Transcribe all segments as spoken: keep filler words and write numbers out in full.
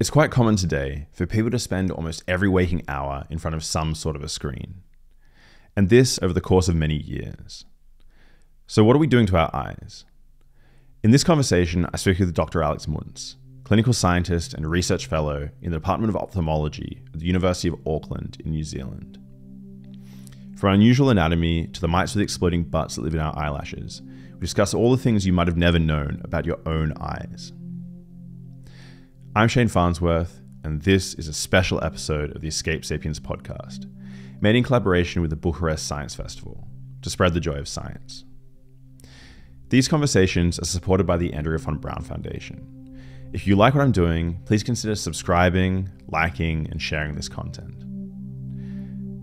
It's quite common today for people to spend almost every waking hour in front of some sort of a screen, and this over the course of many years. So what are we doing to our eyes? In this conversation, I speak with Doctor Alex Muntz, clinical scientist and research fellow in the Department of Ophthalmology at the University of Auckland in New Zealand. From unusual anatomy to the mites with exploding butts that live in our eyelashes, we discuss all the things you might have never known about your own eyes. I'm Shane Farnsworth, and this is a special episode of the Escape Sapiens podcast, made in collaboration with the Bucharest Science Festival to spread the joy of science. These conversations are supported by the Andrea von Braun Foundation. If you like what I'm doing, please consider subscribing, liking, and sharing this content.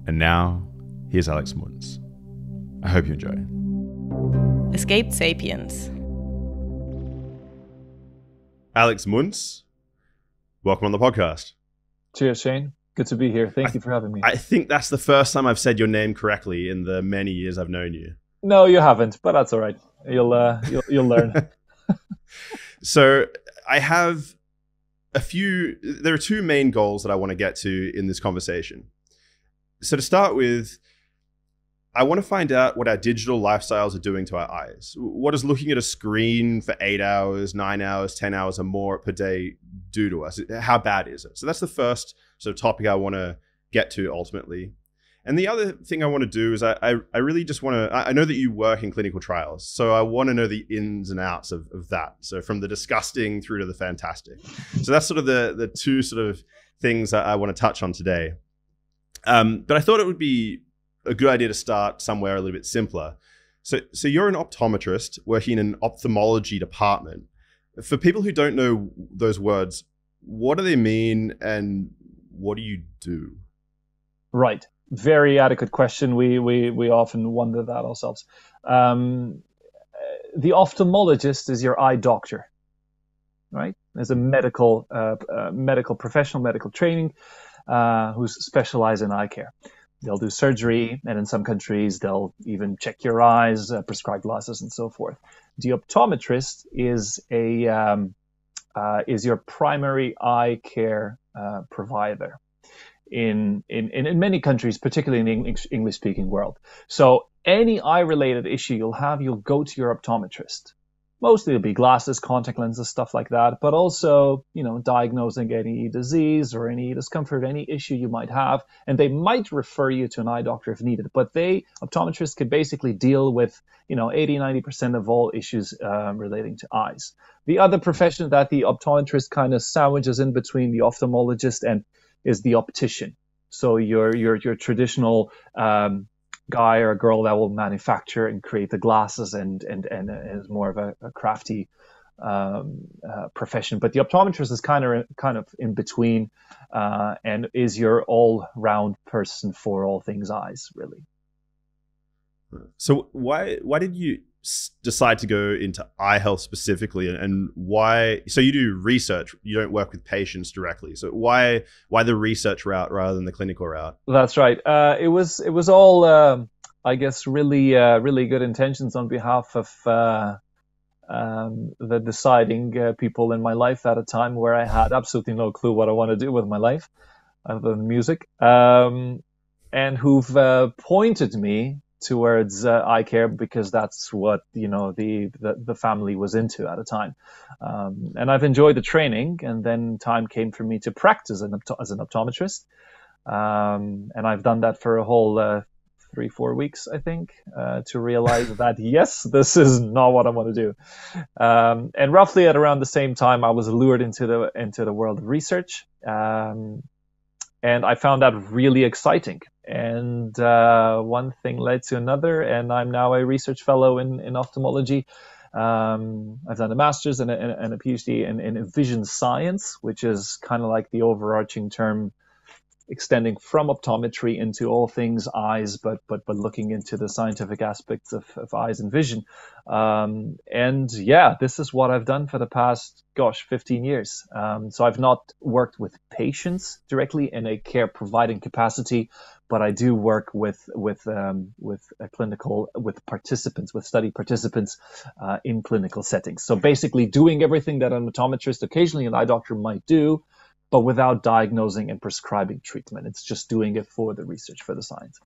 And now, here's Alex Muntz. I hope you enjoy. Escape Sapiens. Alex Muntz, welcome on the podcast. Cheers, Shane. Good to be here. Thank I, you for having me. I think that's the first time I've said your name correctly in the many years I've known you. No, you haven't, but that's all right. You'll uh, you'll, you'll learn. So I have a few. There are two main goals that I want to get to in this conversation. So to start with, I want to find out what our digital lifestyles are doing to our eyes. What does looking at a screen for eight hours, nine hours, ten hours or more per day do to us? How bad is it? So that's the first sort of topic I want to get to ultimately. And the other thing I want to do is I, I, I really just want to, I know that you work in clinical trials, so I want to know the ins and outs of, of that. So from the disgusting through to the fantastic. So that's sort of the, the two sort of things that I want to touch on today. Um, but I thought it would be a good idea to start somewhere a little bit simpler. So, so you're an optometrist working in an ophthalmology department. For people who don't know those words, what do they mean and what do you do? Right. Very adequate question. We, we, we often wonder that ourselves. Um, the ophthalmologist is your eye doctor, right? There's a medical, uh, uh, medical professional, medical training, uh, who's specialized in eye care. They'll do surgery, and in some countries, they'll even check your eyes, uh, prescribe glasses, and so forth. The optometrist is a um, uh, is your primary eye care uh, provider in, in in many countries, particularly in the English, English-speaking world. So any eye-related issue you'll have, you'll go to your optometrist. Mostly it'll be glasses, contact lenses, stuff like that, but also, you know, diagnosing any disease or any discomfort, any issue you might have. And they might refer you to an eye doctor if needed, but they, optometrists, can basically deal with, you know, eighty, ninety percent of all issues uh, relating to eyes. The other profession that the optometrist kind of sandwiches in between the ophthalmologist and is the optician. So your, your, your traditional, um, guy or girl that will manufacture and create the glasses and and and is more of a, a crafty um, uh, profession, but the optometrist is kind of kind of in between uh, and is your all-round person for all things eyes, really. So why why did you decide to go into eye health specifically, and why? So you do research, you don't work with patients directly. So why why the research route rather than the clinical route? That's right. Uh, it was it was all uh, I guess really uh, really good intentions on behalf of uh, um, the deciding uh, people in my life at a time where I had absolutely no clue what I want to do with my life, other than music, um, and who've uh, pointed me towards uh, eye care, because that's what, you know, the, the the family was into at a time, um, and I've enjoyed the training. And then time came for me to practice an as an optometrist, um, and I've done that for a whole uh, three four weeks, I think, uh, to realize that yes, this is not what I want to do. Um, and roughly at around the same time, I was lured into the into the world of research, um, and I found that really exciting. And uh, one thing led to another, and I'm now a research fellow in, in ophthalmology. Um, I've done a master's and a, and a PhD in, in vision science, which is kind of like the overarching term extending from optometry into all things eyes, but but but looking into the scientific aspects of, of eyes and vision. Um, and yeah, this is what I've done for the past, gosh, fifteen years. Um, so I've not worked with patients directly in a care providing capacity, but I do work with with um, with a clinical with participants with study participants uh, in clinical settings. So basically, doing everything that an optometrist, occasionally an eye doctor, might do, but without diagnosing and prescribing treatment. It's just doing it for the research, for the science.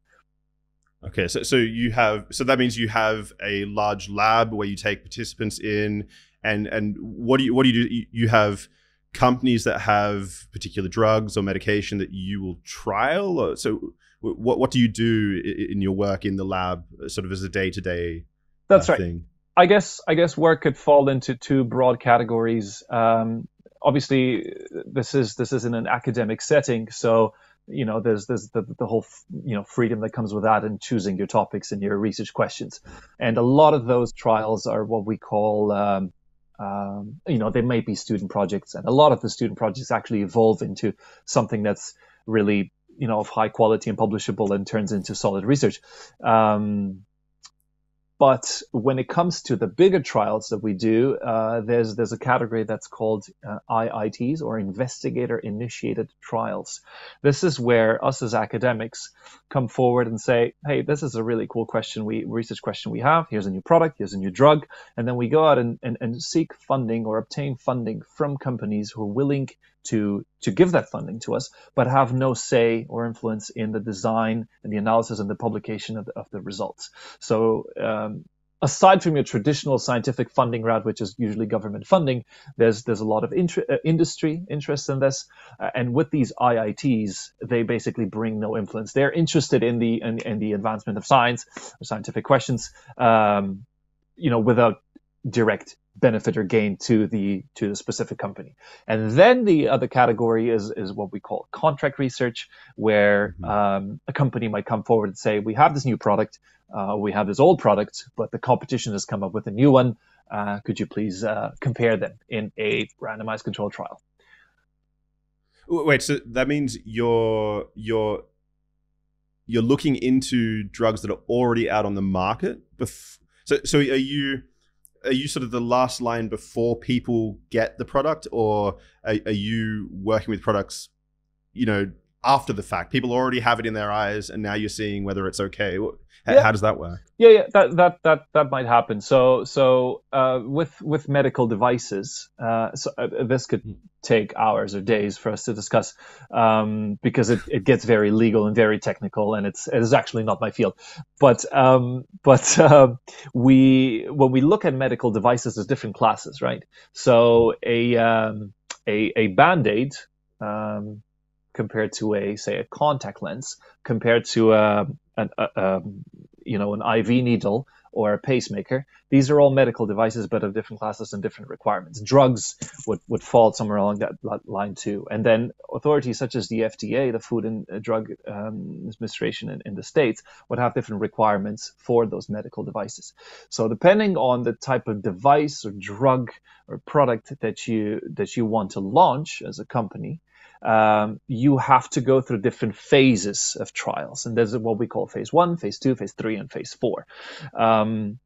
Okay, so so you have so that means you have a large lab where you take participants in, and and what do you what do you do? You have companies that have particular drugs or medication that you will trial, or, so what what do you do in your work in the lab, sort of as a day-to-day that's uh, right thing? I guess I guess work could fall into two broad categories. Um, obviously, this is this is in an academic setting, so you know there's there's the, the whole you know freedom that comes with that in choosing your topics and your research questions, and a lot of those trials are what we call um, um, you know they may be student projects, and a lot of the student projects actually evolve into something that's really you know of high quality and publishable and turns into solid research. Um, But when it comes to the bigger trials that we do, uh, there's there's a category that's called uh, I I Ts, or investigator-initiated trials. This is where us as academics come forward and say, hey, this is a really cool question, we research question we have. Here's a new product, here's a new drug. And then we go out and, and, and seek funding or obtain funding from companies who are willing to to give that funding to us, but have no say or influence in the design and the analysis and the publication of the, of the results. So um, aside from your traditional scientific funding route, which is usually government funding, there's there's a lot of inter- industry interest in this. Uh, and with these I I Ts, they basically bring no influence. They're interested in the in, in the advancement of science or scientific questions, um, you know, without direct benefit or gain to the to the specific company. And then the other category is is what we call contract research, where mm-hmm. um, a company might come forward and say, we have this new product, uh, we have this old product, but the competition has come up with a new one. Uh, could you please uh, compare them in a randomized controlled trial? Wait, so that means you're you're you're looking into drugs that are already out on the market bef- so so are you Are you sort of the last line before people get the product, or are, are you working with products, you know, after the fact? People already have it in their eyes, and now you're seeing whether it's okay. How, yeah. how does that work? Yeah, yeah, that that that that might happen. So so uh, with with medical devices, uh, so uh, this could take hours or days for us to discuss, um, because it, it gets very legal and very technical, and it's it is actually not my field. But um, but uh, we when we look at medical devices, there's different classes, right? So a um, a a Band-Aid. Um, compared to a, say, a contact lens, compared to a, an, a, a, you know, an I V needle or a pacemaker. These are all medical devices, but of different classes and different requirements. Drugs would, would fall somewhere along that line too. And then authorities such as the F D A, the Food and Drug um, Administration in, in the States, would have different requirements for those medical devices. So depending on the type of device or drug or product that you, that you want to launch as a company, Um, you have to go through different phases of trials. And there's what we call phase one, phase two, phase three, and phase four. Um,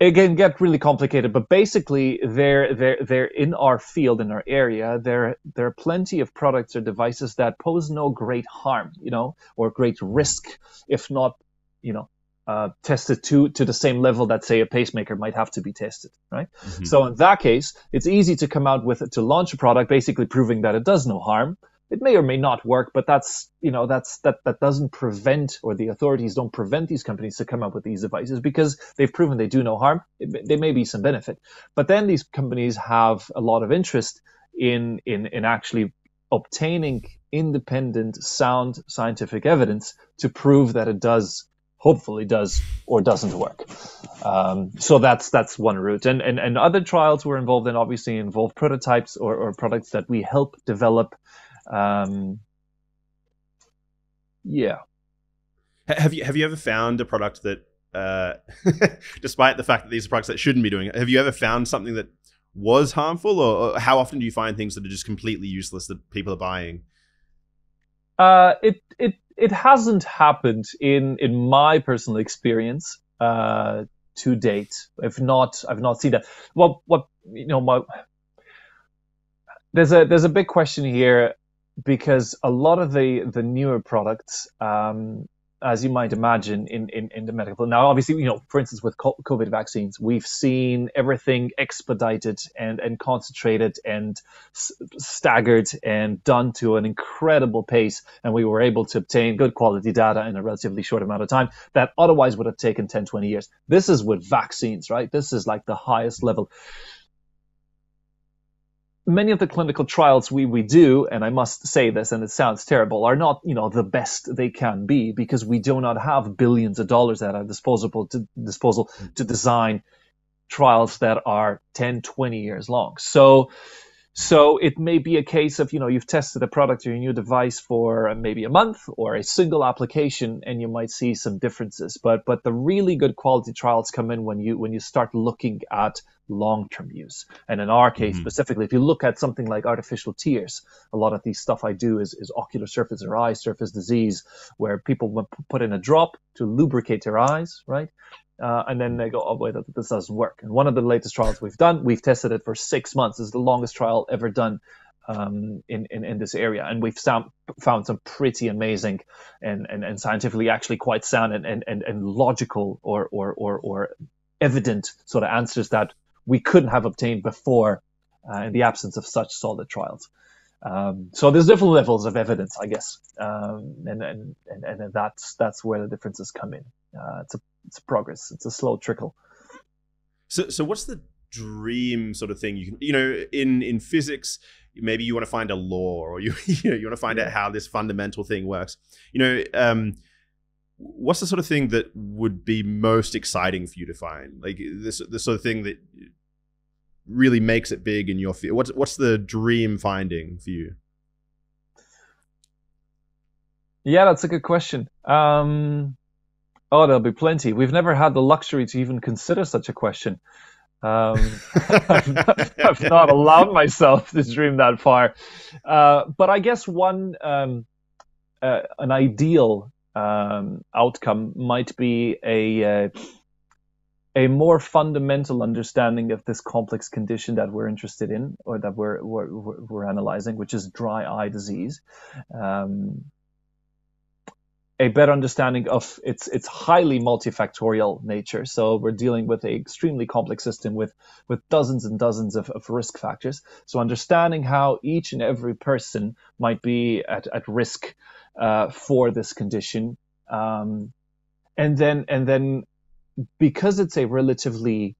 it can get really complicated, but basically they're, they're, they're in our field, in our area, there, there are plenty of products or devices that pose no great harm, you know, or great risk, if not, you know, Uh, tested to to the same level that, say, a pacemaker might have to be tested, right? Mm-hmm. So in that case, it's easy to come out with to launch a product, basically proving that it does no harm. It may or may not work, but that's you know that's that that doesn't prevent, or the authorities don't prevent these companies to come up with these devices, because they've proven they do no harm. It, there may be some benefit, but then these companies have a lot of interest in in in actually obtaining independent, sound scientific evidence to prove that it does. Hopefully does or doesn't work. Um, so that's that's one route. And, and and other trials we're involved in obviously involve prototypes or, or products that we help develop. Um, yeah. Have you have you ever found a product that, uh, despite the fact that these are products that shouldn't be doing it, have you ever found something that was harmful, or, or how often do you find things that are just completely useless that people are buying? Uh, it it. It hasn't happened in, in my personal experience uh, to date. If not, I've not seen that. Well, what you know, my, there's a there's a big question here, because a lot of the the newer products um, as you might imagine, in, in, in the medical. Now, obviously, you know, for instance, with COVID vaccines, we've seen everything expedited and, and concentrated and s- staggered and done to an incredible pace. And we were able to obtain good quality data in a relatively short amount of time that otherwise would have taken ten, twenty years. This is with vaccines, right? This is like the highest level. Many of the clinical trials we, we do, and I must say this, and it sounds terrible, are not, you know, the best they can be, because we do not have billions of dollars at our disposable to, disposal to design trials that are ten, twenty years long. So, so it may be a case of, you know, you've tested a product or a new device for maybe a month or a single application, and you might see some differences. But, but the really good quality trials come in when you, when you start looking at long-term use. And in our case, mm-hmm. specifically, if you look at something like artificial tears, a lot of these stuff I do is, is ocular surface or eye surface disease, where people put in a drop to lubricate their eyes, right? Uh, and then they go, oh, wait, this doesn't work. And one of the latest trials we've done, we've tested it for six months. It's the longest trial ever done um, in, in, in this area. And we've sound, found some pretty amazing and, and, and scientifically actually quite sound and, and, and logical or, or, or, or evident sort of answers that we couldn't have obtained before uh, in the absence of such solid trials. Um, so there's different levels of evidence, I guess, um, and, and and and that's that's where the differences come in. Uh, it's a it's a progress. It's a slow trickle. So so what's the dream sort of thing you can, you know, in in physics? Maybe you want to find a law, or you you, know, you want to find out how this fundamental thing works. You know. Um, What's the sort of thing that would be most exciting for you to find? Like this, the sort of thing that really makes it big in your field. What's what's the dream finding for you? Yeah, that's a good question. Um, oh, there'll be plenty. We've never had the luxury to even consider such a question. Um, I've, not, I've not allowed myself to dream that far. Uh, but I guess one um, uh, an ideal. Um, outcome might be a uh, a more fundamental understanding of this complex condition that we're interested in, or that we're we're, we're analyzing, which is dry eye disease. Um, a better understanding of its its highly multifactorial nature. So we're dealing with an extremely complex system with with dozens and dozens of, of risk factors. So understanding how each and every person might be at at risk. Uh, for this condition, um, and then and then because it's a relatively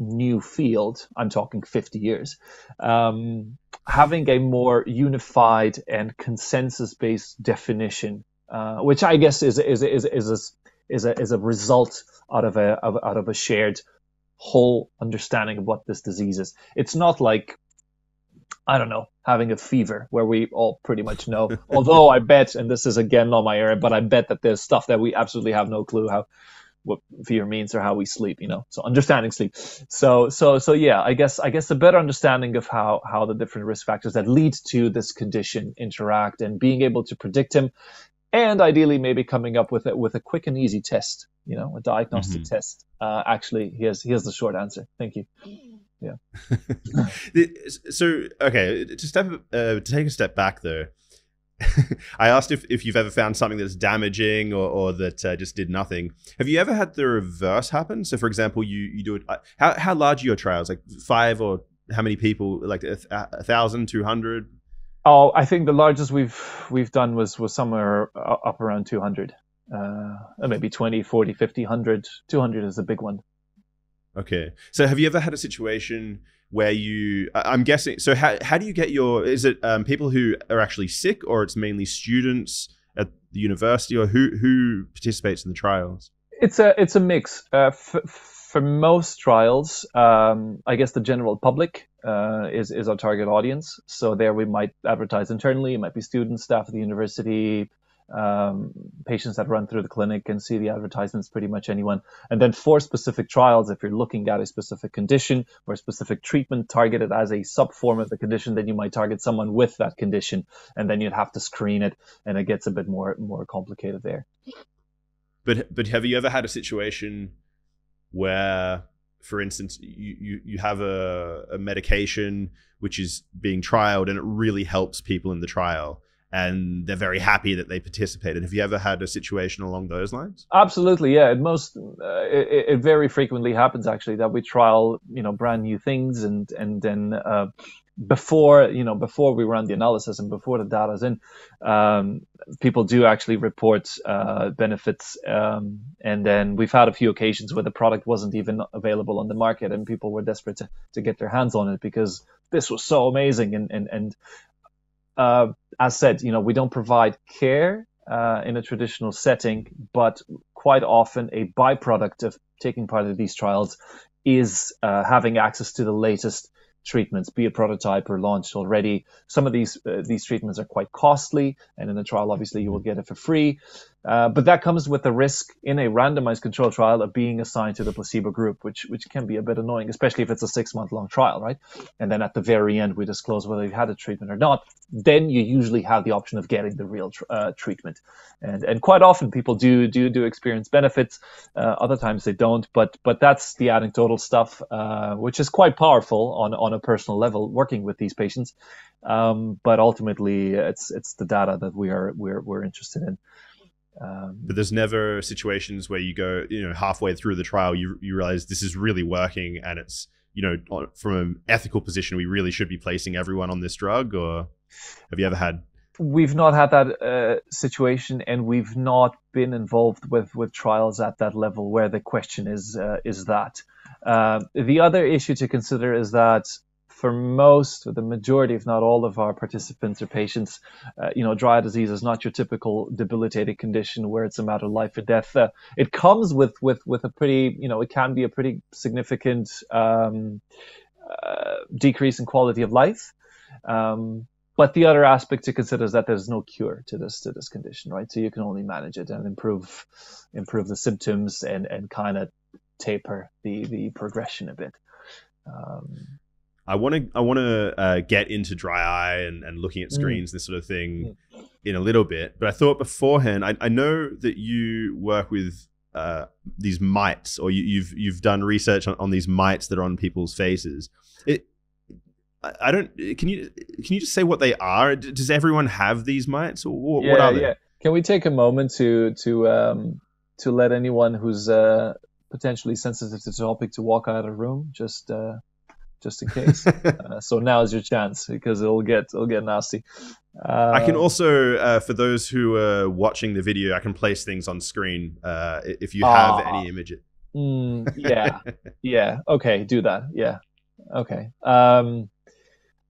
new field, I'm talking fifty years, um, having a more unified and consensus-based definition, uh, which I guess is is is is is a, is, a, is a result out of a of, out of a shared whole understanding of what this disease is. It's not like, I don't know, having a fever where we all pretty much know, although I bet, and this is again not my area, but I bet that there's stuff that we absolutely have no clue how, what fever means or how we sleep, you know, so understanding sleep. So, so, so yeah, I guess, I guess a better understanding of how, how the different risk factors that lead to this condition interact and being able to predict them, and ideally maybe coming up with it with a quick and easy test, you know, a diagnostic mm-hmm. test. Uh, actually, here's, here's the short answer. Thank you. Yeah. So, okay, to step uh, to take a step back though, I asked if, if you've ever found something that's damaging or, or that uh, just did nothing. Have you ever had the reverse happen? So, for example, you you do it. Uh, how how large are your trials? Like five or how many people? Like a, a thousand, two hundred? Oh, I think the largest we've we've done was was somewhere up around two hundred, uh, maybe twenty, forty, fifty, one hundred. Two hundred is the big one. Okay. So have you ever had a situation where you, I'm guessing, so how, how do you get your, is it um, people who are actually sick, or it's mainly students at the university, or who, who participates in the trials? It's a, it's a mix. Uh, f- for most trials, um, I guess the general public uh, is, is our target audience. So there we might advertise internally. It might be students, staff at the university, um patients that run through the clinic and see the advertisements, pretty much anyone. And then for specific trials, if you're looking at a specific condition or a specific treatment targeted as a subform of the condition, then you might target someone with that condition, and then you'd have to screen it, and it gets a bit more more complicated there. But but have you ever had a situation where, for instance, you you, you have a, a medication which is being trialed and it really helps people in the trial, and they're very happy that they participated. Have you ever had a situation along those lines? Absolutely, yeah. It most, uh, it, it very frequently happens actually that we trial, you know, brand new things, and and then uh, before, you know, before we run the analysis and before the data's in, um, people do actually report uh, benefits. Um, and then we've had a few occasions where the product wasn't even available on the market, and people were desperate to to get their hands on it because this was so amazing, and and and. Uh, as said, you know, we don't provide care uh, in a traditional setting, but quite often a byproduct of taking part in these trials is uh, having access to the latest treatments, be it prototype or launched already. Some of these uh, these treatments are quite costly, and in the trial, obviously, you will get it for free. Uh, but that comes with the risk in a randomized control trial of being assigned to the placebo group, which which can be a bit annoying, especially if it's a six-month-long trial, right? And then at the very end, we disclose whether you've had a treatment or not. Then you usually have the option of getting the real tr uh, treatment, and and quite often people do do do experience benefits. Uh, other times they don't, but but that's the anecdotal stuff, uh, which is quite powerful on on a personal level, working with these patients. Um, but ultimately, it's it's the data that we are we're we're interested in. Um, but there's never situations where you go, you know, halfway through the trial, you, you realize this is really working, and it's, you know, from an ethical position, we really should be placing everyone on this drug? Or have you ever had? We've not had that uh, situation, and we've not been involved with, with trials at that level where the question is, uh, is that. Uh, the other issue to consider is that for most, or the majority, if not all of our participants or patients, uh, you know, dry eye disease is not your typical debilitating condition where it's a matter of life or death. Uh, it comes with, with, with a pretty, you know, it can be a pretty significant um, uh, decrease in quality of life. Um, but the other aspect to consider is that there's no cure to this, to this condition, right? So you can only manage it and improve, improve the symptoms and, and kind of taper the, the progression a bit. Um, I want to I want to uh, get into dry eye and, and looking at screens, mm. this sort of thing, mm. in a little bit. But I thought beforehand, I, I know that you work with uh, these mites, or you, you've you've done research on, on these mites that are on people's faces. It, I, I don't. Can you can you just say what they are? Does everyone have these mites, or what, yeah, what are they? Yeah. Can we take a moment to to um, to let anyone who's uh, potentially sensitive to the topic to walk out of the room? Just. Uh... Just in case. Uh, so now is your chance, because it'll get it'll get nasty. Uh, I can also, uh, for those who are watching the video, I can place things on screen uh, if you have uh, any images. Mm, yeah, yeah. Okay, do that. Yeah, okay. Um,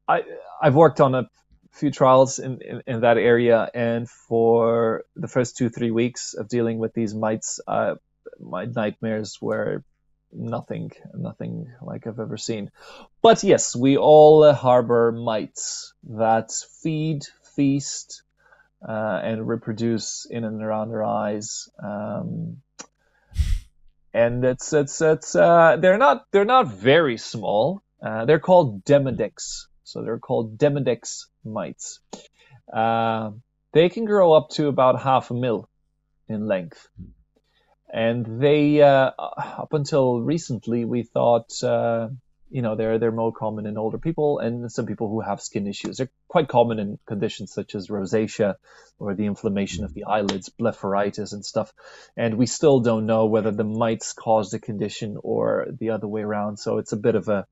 I I've worked on a few trials in, in in that area, and for the first two three weeks of dealing with these mites, uh, my nightmares were. Nothing, nothing like I've ever seen. But yes, we all uh, harbor mites that feed, feast, uh, and reproduce in and around our eyes. Um, and it's it's it's uh, they're not they're not very small. Uh, they're called demodex. So they're called demodex mites. Uh, they can grow up to about half a mil in length. And they, uh, up until recently, we thought, uh, you know, they're they're more common in older people and some people who have skin issues. They're quite common in conditions such as rosacea or the inflammation of the eyelids, blepharitis and stuff. And we still don't know whether the mites cause the condition or the other way around. So it's a bit of a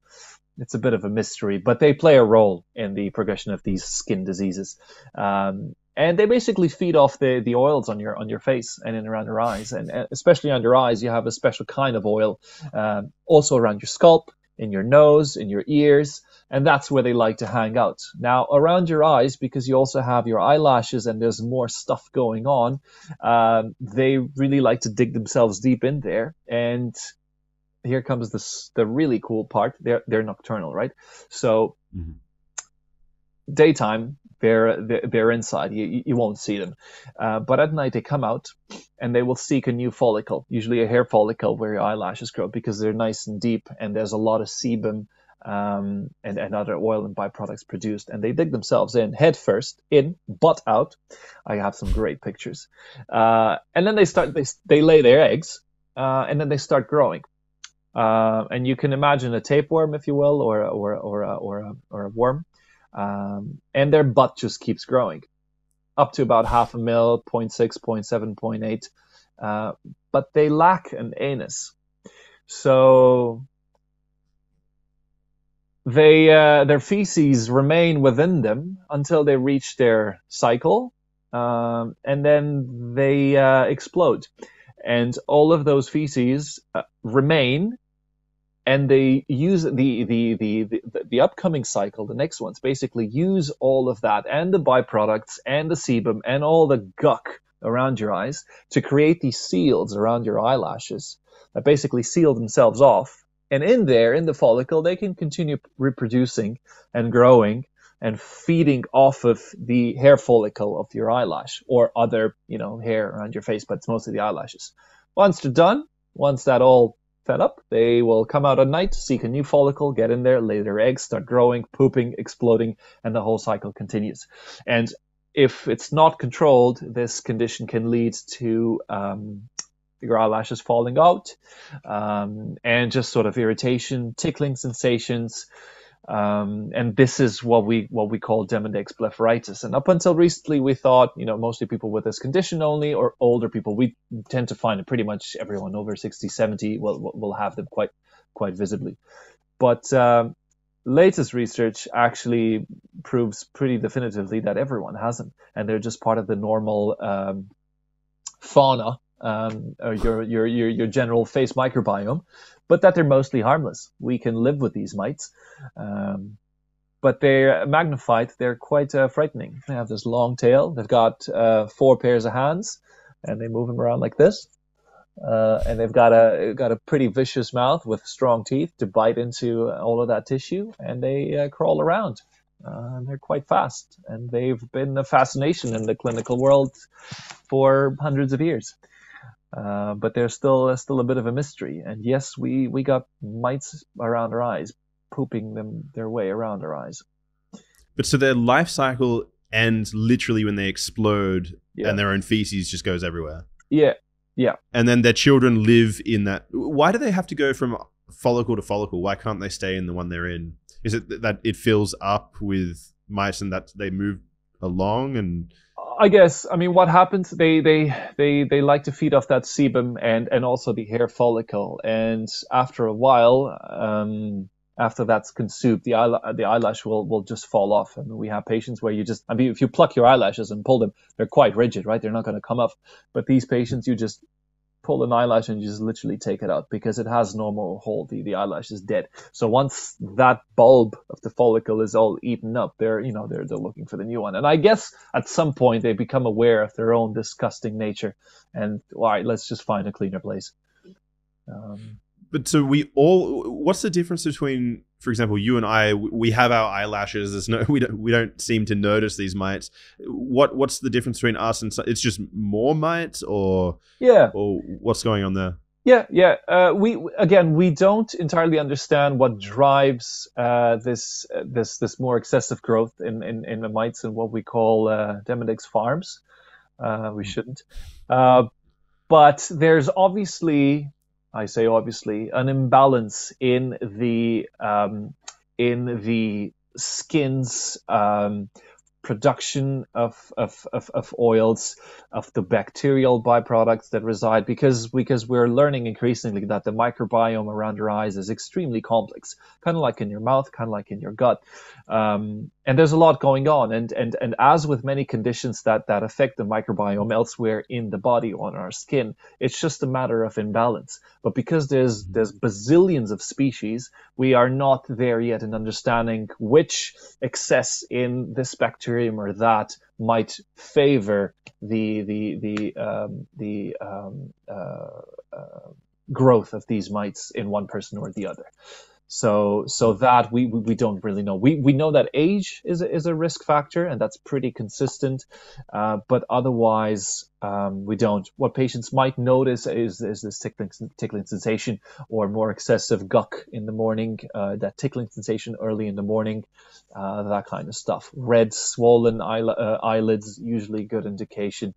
it's a bit of a mystery. But they play a role in the progression of these skin diseases. Um, And they basically feed off the, the oils on your on your face and in around your eyes, and especially on your eyes, you have a special kind of oil, um, also around your scalp, in your nose, in your ears, and that's where they like to hang out. Now, around your eyes, because you also have your eyelashes and there's more stuff going on, um, they really like to dig themselves deep in there. And here comes this, the really cool part. They're they're nocturnal, right? So mm-hmm. daytime. They're, they're inside. You, you won't see them. Uh, but at night, they come out and they will seek a new follicle, usually a hair follicle where your eyelashes grow, because they're nice and deep and there's a lot of sebum um, and, and other oil and byproducts produced. And they dig themselves in, head first, in, butt out. I have some great pictures. Uh, and then they start. They, they lay their eggs uh, and then they start growing. Uh, and you can imagine a tapeworm, if you will, or, or, or, or, or, a, or a worm. Um, and their butt just keeps growing. up to about half a mil, zero point six, zero point seven, zero point eight, uh, but they lack an anus. So they uh, their feces remain within them until they reach their cycle, um, and then they uh, explode. And all of those feces uh, remain, and they use the, the, the, the, the upcoming cycle, the next ones, basically use all of that and the byproducts and the sebum and all the guck around your eyes to create these seals around your eyelashes that basically seal themselves off. And in there, in the follicle, they can continue reproducing and growing and feeding off of the hair follicle of your eyelash or other, you know, hair around your face, but it's mostly the eyelashes. Once they're done, once that all fed up, they will come out at night, seek a new follicle, get in there, lay their eggs, start growing, pooping, exploding, and the whole cycle continues. And if it's not controlled, this condition can lead to um, your eyelashes falling out, um, and just sort of irritation, tickling sensations, um, and this is what we what we call demodex blepharitis. And up until recently, we thought, you know, mostly people with this condition only, or older people. We tend to find that pretty much everyone over sixty, seventy will will have them quite quite visibly. But um, latest research actually proves pretty definitively that everyone has them, and they're just part of the normal um, fauna. Um, or your, your your your general face microbiome, but that they're mostly harmless. We can live with these mites, um, but they're magnified. They're quite uh, frightening. They have this long tail. They've got uh, four pairs of hands, and they move them around like this. Uh, and they've got a got a pretty vicious mouth with strong teeth to bite into all of that tissue, and they uh, crawl around. Uh, they're quite fast, and they've been a fascination in the clinical world for hundreds of years. Uh, but there's still uh, still a bit of a mystery. And yes, we, we got mites around our eyes, pooping them their way around our eyes. But so their life cycle ends literally when they explode, yeah. And their own feces just goes everywhere. Yeah, yeah. And then their children live in that. Why do they have to go from follicle to follicle? Why can't they stay in the one they're in? Is it that it fills up with mice and that they move along and... I guess, I mean, what happens, they, they, they, they like to feed off that sebum and, and also the hair follicle. And after a while, um, after that's consumed, the, eye, the eyelash will, will just fall off. I mean, we have patients where you just, I mean, if you pluck your eyelashes and pull them, they're quite rigid, right? They're not going to come off. But these patients, you just pull an eyelash and you just literally take it out because it has no more hold. The, the eyelash is dead. So once that bulb of the follicle is all eaten up, they're, you know, they're, they're looking for the new one. And I guess at some point they become aware of their own disgusting nature and, all right, let's just find a cleaner place. Um, but so we all, what's the difference between, for example, you and I, we have our eyelashes. There's no, we don't, we don't seem to notice these mites. What, what's the difference between us and it's just more mites, or yeah, or what's going on there? Yeah, yeah. Uh, we again, we don't entirely understand what drives uh, this uh, this this more excessive growth in in, in the mites and what we call uh, demodex farms. Uh, we shouldn't, uh, but there's obviously. I say obviously an imbalance in the um, in the skin's um, production of, of of of oils, of the bacterial byproducts that reside, because because we're learning increasingly that the microbiome around your eyes is extremely complex, kind of like in your mouth, kind of like in your gut, um, and there's a lot going on. And and and as with many conditions that that affect the microbiome elsewhere in the body or on our skin, it's just a matter of imbalance. But because there's there's bazillions of species, we are not there yet in understanding which excess in this bacteria or that might favor the the the um, the um, uh, uh, growth of these mites in one person or the other. So so that we we don't really know. We we know that age is a, is a risk factor, and that's pretty consistent. Uh, but otherwise, um, we don't. What patients might notice is is this tickling tickling sensation or more excessive guck in the morning, uh, that tickling sensation early in the morning, uh, that kind of stuff. Red, swollen eye, uh, eyelids, usually good indication,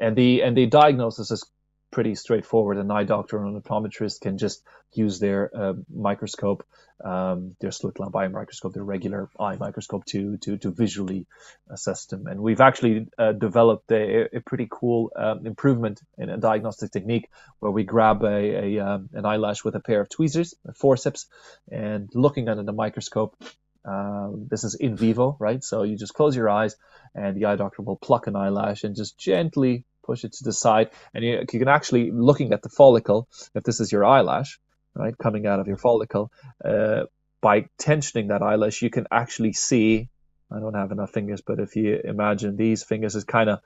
and the and the diagnosis is pretty straightforward. An eye doctor or an optometrist can just use their uh, microscope, um, their slit lamp eye microscope, their regular eye microscope to to, to visually assess them. And we've actually uh, developed a, a pretty cool um, improvement in a diagnostic technique where we grab a, a um, an eyelash with a pair of tweezers, a forceps, and looking under the microscope. Um, this is in vivo, right? So you just close your eyes and the eye doctor will pluck an eyelash and just gently push it to the side. And you, you can actually, looking at the follicle, if this is your eyelash, right, coming out of your follicle, uh, by tensioning that eyelash, you can actually see, I don't have enough fingers, but if you imagine these fingers as kind of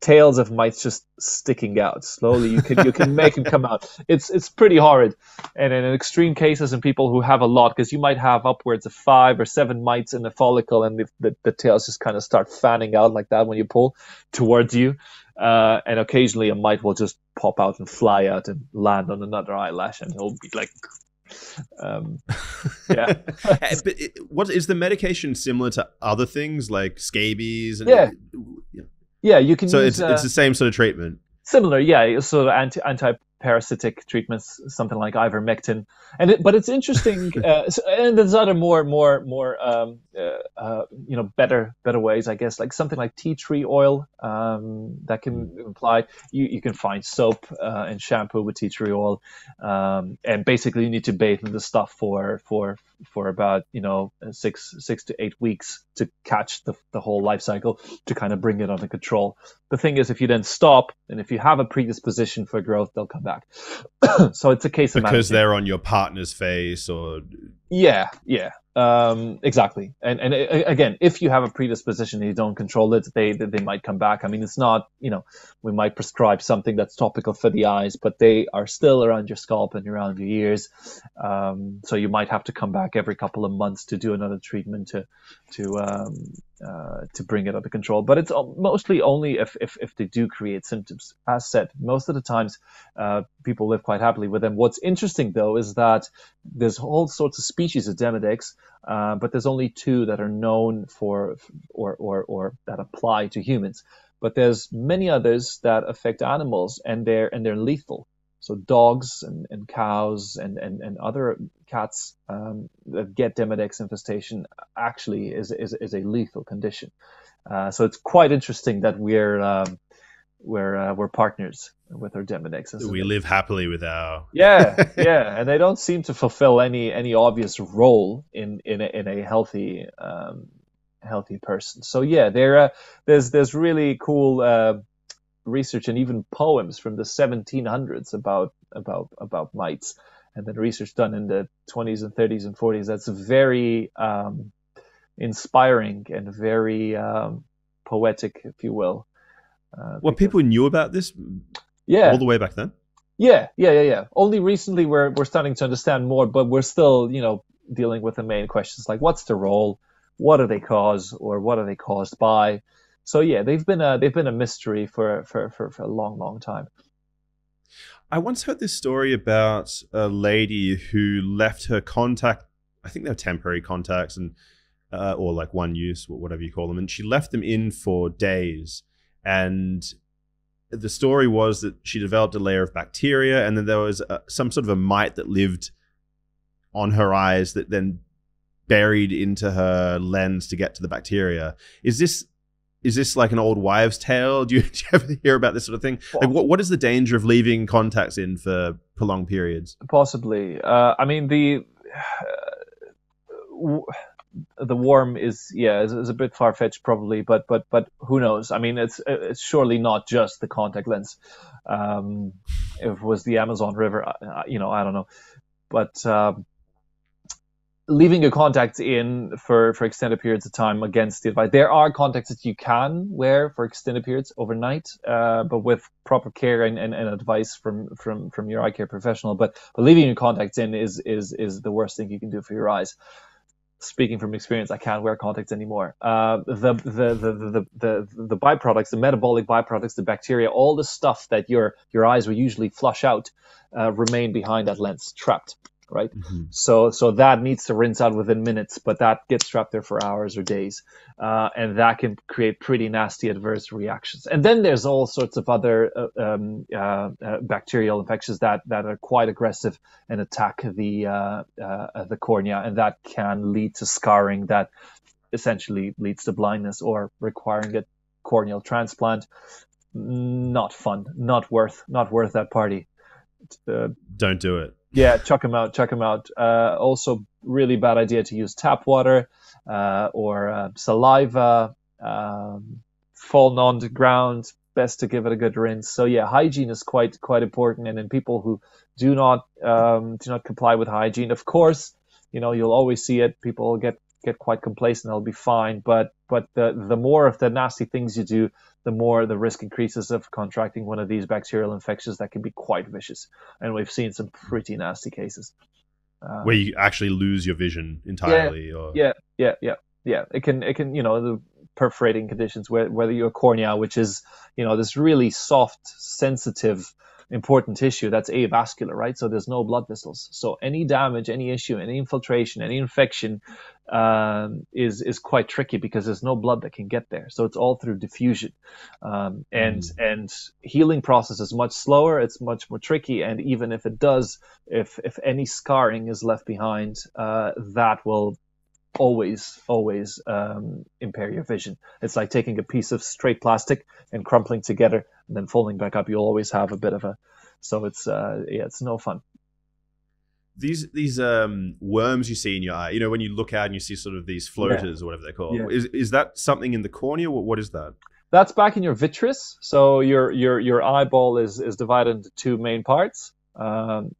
tails of mites just sticking out slowly, you can you can make them come out. It's it's pretty horrid, and in extreme cases, in people who have a lot, because you might have upwards of five or seven mites in the follicle, and the, the, the tails just kind of start fanning out like that when you pull towards you, uh, and occasionally a mite will just pop out and fly out and land on another eyelash, and it'll be like. Um, yeah. But it, what is the medication similar to other things like scabies? And yeah. yeah. Yeah, you can. So use, it's uh, it's the same sort of treatment. Similar, yeah, sort of anti anti-parasitic treatments, something like ivermectin, and it, but it's interesting. uh, so, and there's other more more more um, uh, uh, you know better better ways, I guess, like something like tea tree oil um, that can apply. You you can find soap uh, and shampoo with tea tree oil, um, and basically you need to bathe in the stuff for for for about you know six six to eight weeks to catch the, the whole life cycle, to kind of bring it under control. The thing is, if you then stop, and if you have a predisposition for growth, they'll come back. So it's a case of because managing. They're on your partner's face, or yeah, yeah, um, exactly. And and it, again, if you have a predisposition and you don't control it, they they might come back. I mean, it's not you know we might prescribe something that's topical for the eyes, but they are still around your scalp and around your ears. Um, so you might have to come back every couple of months to do another treatment to to. Um, Uh, to bring it under control, but it's mostly only if, if if they do create symptoms. As said, most of the times uh, people live quite happily with them. What's interesting though is that there's all sorts of species of demodex, uh, but there's only two that are known for or or or that apply to humans. But there's many others that affect animals, and they're and they're lethal. So dogs and, and cows and, and, and other cats um, that get demodex infestation actually is is, is a lethal condition. Uh, so it's quite interesting that we're um, we're uh, we're partners with our demodex. We live happily with our yeah yeah, and they don't seem to fulfill any any obvious role in in a, in a healthy um, healthy person. So yeah, there uh, there's there's really cool. Uh, research and even poems from the seventeen hundreds about about about mites, and then research done in the twenties and thirties and forties. That's very um inspiring and very um poetic, if you will. Uh, well, people knew about this yeah all the way back then. Yeah yeah yeah yeah Only recently we're we're starting to understand more, but we're still you know dealing with the main questions like what's the role, what do they cause, or what are they caused by. So yeah, they've been a they've been a mystery for for for, for a long, long time. I once heard this story about a lady who left her contact. I think they were temporary contacts, and uh, or like one use, or whatever you call them, and she left them in for days. And the story was that she developed a layer of bacteria, and then there was a, some sort of a mite that lived on her eyes that then buried into her lens to get to the bacteria. Is this Is this like an old wives' tale? Do you, do you ever hear about this sort of thing? Like, what what is the danger of leaving contacts in for prolonged periods? Possibly. Uh, I mean, the uh, the worm is yeah is, is a bit far fetched probably, but but but who knows? I mean, it's it's surely not just the contact lens. Um, if it was the Amazon River, uh, you know, I don't know, but. Um, Leaving your contacts in for, for extended periods of time against the advice. There are contacts that you can wear for extended periods overnight, uh, but with proper care and, and, and advice from, from, from your eye care professional. But, but leaving your contacts in is, is, is the worst thing you can do for your eyes. Speaking from experience, I can't wear contacts anymore. Uh, the, the, the, the, the, the byproducts, the metabolic byproducts, the bacteria, all the stuff that your, your eyes will usually flush out uh, remain behind that lens, trapped. right? Mm-hmm. So so that needs to rinse out within minutes, but that gets trapped there for hours or days. Uh, and that can create pretty nasty adverse reactions. And then there's all sorts of other uh, um, uh, uh, bacterial infections that, that are quite aggressive and attack the, uh, uh, the cornea, and that can lead to scarring that essentially leads to blindness or requiring a corneal transplant. Not fun, not worth, not worth that party. Uh, Don't do it. Yeah, chuck them out, chuck them out. Uh, also, really bad idea to use tap water uh, or uh, saliva. Um, fallen on the ground, best to give it a good rinse. So yeah, hygiene is quite quite important. And in people who do not um, do not comply with hygiene, of course, you know, you'll always see it. People get get quite complacent, they'll be fine. But but the, the more of the nasty things you do, the more the risk increases of contracting one of these bacterial infections that can be quite vicious. And we've seen some pretty nasty cases. Uh, Where you actually lose your vision entirely. Yeah, or... yeah, yeah, yeah, yeah. It can, it can, you know, the perforating conditions, where, whether your cornea, which is, you know, this really soft, sensitive, important tissue that's avascular, right? So there's no blood vessels. So any damage, any issue, any infiltration, any infection um, is is quite tricky because there's no blood that can get there. So it's all through diffusion, um, and mm. and healing process is much slower. It's much more tricky. And even if it does, if if any scarring is left behind, uh, that will always always um, impair your vision. It's like taking a piece of straight plastic and crumpling together and then folding back up. You'll always have a bit of a, so it's uh yeah, it's no fun. These these um worms you see in your eye, you know, when you look out and you see sort of these floaters, yeah, or whatever they're called, yeah, is is that something in the cornea? What is that? That's back in your vitreous. So your your your eyeball is is divided into two main parts, um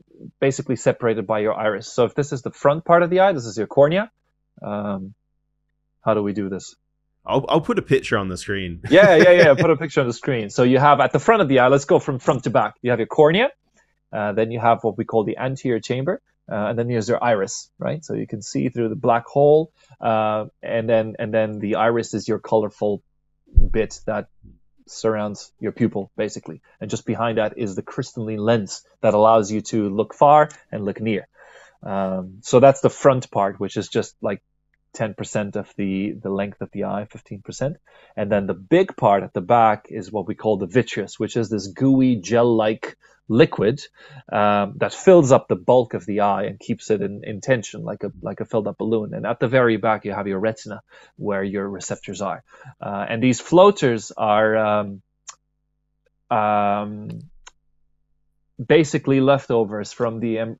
basically separated by your iris. So if this is the front part of the eye, this is your cornea. Um, how do we do this? I'll, I'll put a picture on the screen. yeah, yeah, yeah. Put a picture on the screen. So you have at the front of the eye, let's go from front to back. You have your cornea, uh, then you have what we call the anterior chamber, uh, and then there's your iris, right? So you can see through the black hole, uh, and then and then the iris is your colorful bit that surrounds your pupil, basically. And just behind that is the crystalline lens that allows you to look far and look near. Um, so that's the front part, which is just like ten percent of the, the length of the eye, fifteen percent. And then the big part at the back is what we call the vitreous, which is this gooey gel-like liquid um, that fills up the bulk of the eye and keeps it in, in tension like a like a filled-up balloon. And at the very back, you have your retina where your receptors are. Uh, and these floaters are um, um, basically leftovers from the em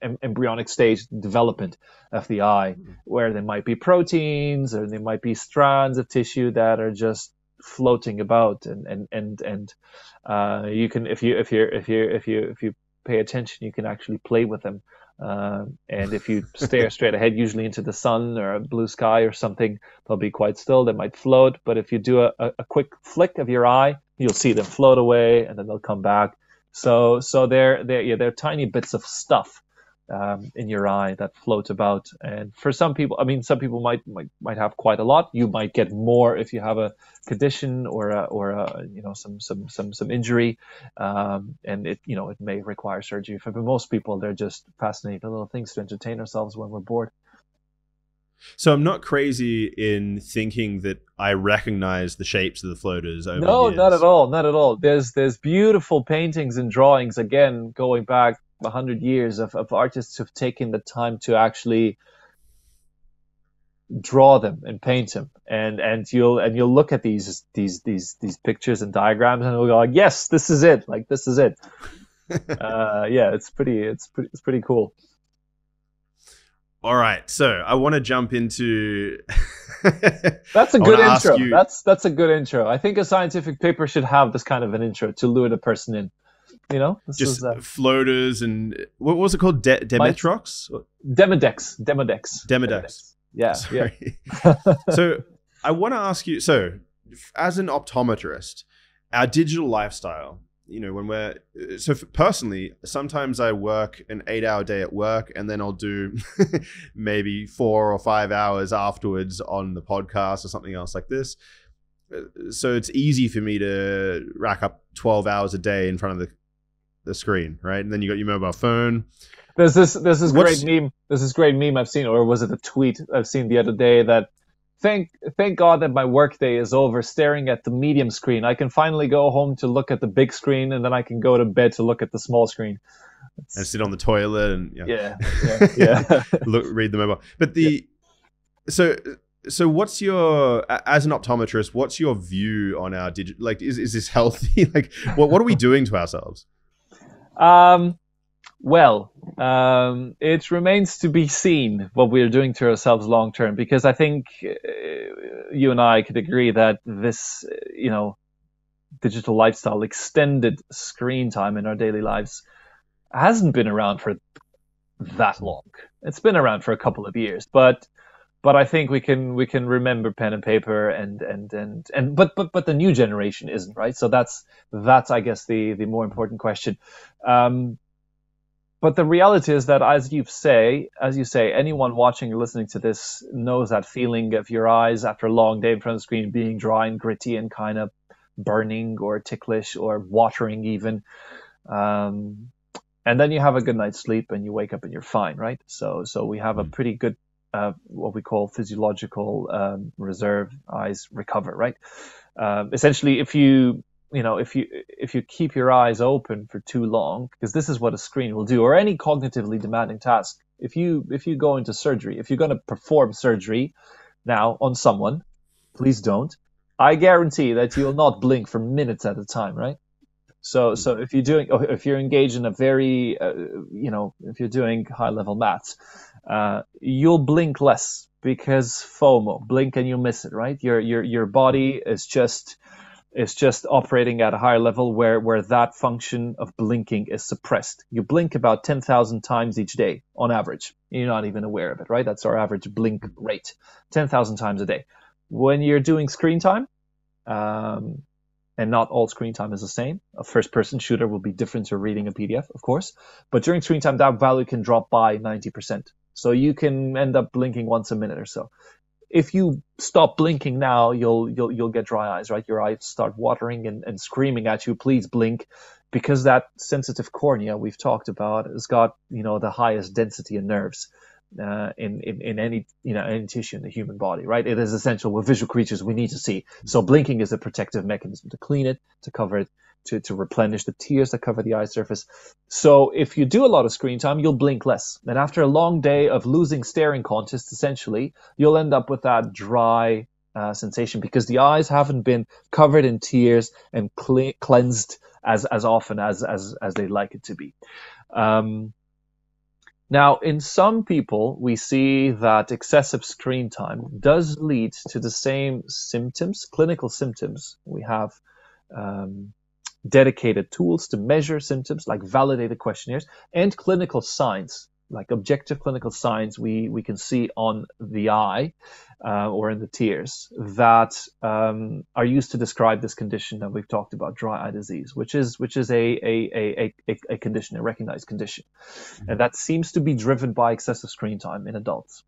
em embryonic stage development of the eye, where there might be proteins or there might be strands of tissue that are just floating about, and and and and uh, you can, if you if you if you if you if you pay attention, you can actually play with them. Um, and if you stare straight ahead, usually into the sun or a blue sky or something, they'll be quite still. They might float, but if you do a, a quick flick of your eye, you'll see them float away, and then they'll come back. So, so they're, they're, yeah, they're tiny bits of stuff um, in your eye that float about. And for some people, I mean, some people might, might might have quite a lot. You might get more if you have a condition or a, or a, you know, some some some some injury, um, and it you know it may require surgery. For most people, they're just fascinating little things to entertain ourselves when we're bored. So I'm not crazy in thinking that I recognize the shapes of the floaters over No, years. Not at all, not at all. There's there's beautiful paintings and drawings, again, going back a hundred years of, of artists who've taken the time to actually draw them and paint them. And and you'll and you'll look at these these these these pictures and diagrams and you'll go like, yes, this is it. Like this is it. uh, yeah, it's pretty it's pretty it's pretty cool. All right, so I want to jump into. That's a good intro. You... That's that's a good intro. I think a scientific paper should have this kind of an intro to lure the person in. You know, this just is, uh... floaters and what was it called? De Demetrox? Demodex. Demodex. Demodex. Demodex. Yeah. Sorry. Yeah. So I want to ask you. So, as an optometrist, our digital lifestyle. You know, when we're so personally, sometimes I work an eight-hour day at work, and then I'll do maybe four or five hours afterwards on the podcast or something else like this. So it's easy for me to rack up twelve hours a day in front of the the screen, right? And then you got your mobile phone. There's this there's this What's... great meme. There's this great meme I've seen, or was it a tweet I've seen the other day that thank thank God that my workday is over. Staring at the medium screen, I can finally go home to look at the big screen, and then I can go to bed to look at the small screen. It's... And sit on the toilet and yeah, yeah, yeah, yeah. look, read the mobile. But the yeah. so. So what's your, as an optometrist, what's your view on our digital, like, is, is this healthy? Like, what, what are we doing to ourselves? Um, well, um, it remains to be seen what we are doing to ourselves long term, because I think uh, you and I could agree that this, you know, digital lifestyle, extended screen time in our daily lives hasn't been around for that long. It's been around for a couple of years, but... But I think we can we can remember pen and paper and and and and but but but the new generation isn't, right? So that's that's I guess the the more important question. Um, but the reality is that as you say, as you say, anyone watching or listening to this knows that feeling of your eyes after a long day in front of the screen being dry and gritty and kind of burning or ticklish or watering even. Um, and then you have a good night's sleep and you wake up and you're fine, right? So so we have a pretty good. Uh, what we call physiological um, reserve, eyes recover, right? Um, essentially, if you you know if you if you keep your eyes open for too long, because this is what a screen will do, or any cognitively demanding task. If you if you go into surgery, if you're going to perform surgery now on someone, please don't. I guarantee that you'll not blink for minutes at a time, right? So so if you're doing if you're engaged in a very uh, you know if you're doing high level maths. Uh, you'll blink less because FOMO, blink and you miss it, right? Your your your body is just is just operating at a higher level where where that function of blinking is suppressed. You blink about ten thousand times each day on average. You're not even aware of it, right? That's our average blink rate, ten thousand times a day. When you're doing screen time, um, and not all screen time is the same. A first-person shooter will be different to reading a P D F, of course. But during screen time, that value can drop by ninety percent. So you can end up blinking once a minute or so. If you stop blinking now, you'll you'll you'll get dry eyes, right? Your eyes start watering and, and screaming at you, please blink, because that sensitive cornea we've talked about has got you know the highest density of nerves uh, in, in in any you know any tissue in the human body, right? It is essential. We're visual creatures. We need to see. So blinking is a protective mechanism to clean it, to cover it, to to replenish the tears that cover the eye surface. So if you do a lot of screen time, you'll blink less. And after a long day of losing staring contests, essentially, you'll end up with that dry uh, sensation because the eyes haven't been covered in tears and cle- cleansed as as often as as as they'd like it to be. Um, now, in some people, we see that excessive screen time does lead to the same symptoms, clinical symptoms. We have um, dedicated tools to measure symptoms like validated questionnaires and clinical signs, like objective clinical signs we, we can see on the eye uh, or in the tears that um, are used to describe this condition that we've talked about, dry eye disease, which is which is a a, a, a, a condition, a recognized condition. Mm-hmm. And that seems to be driven by excessive screen time in adults.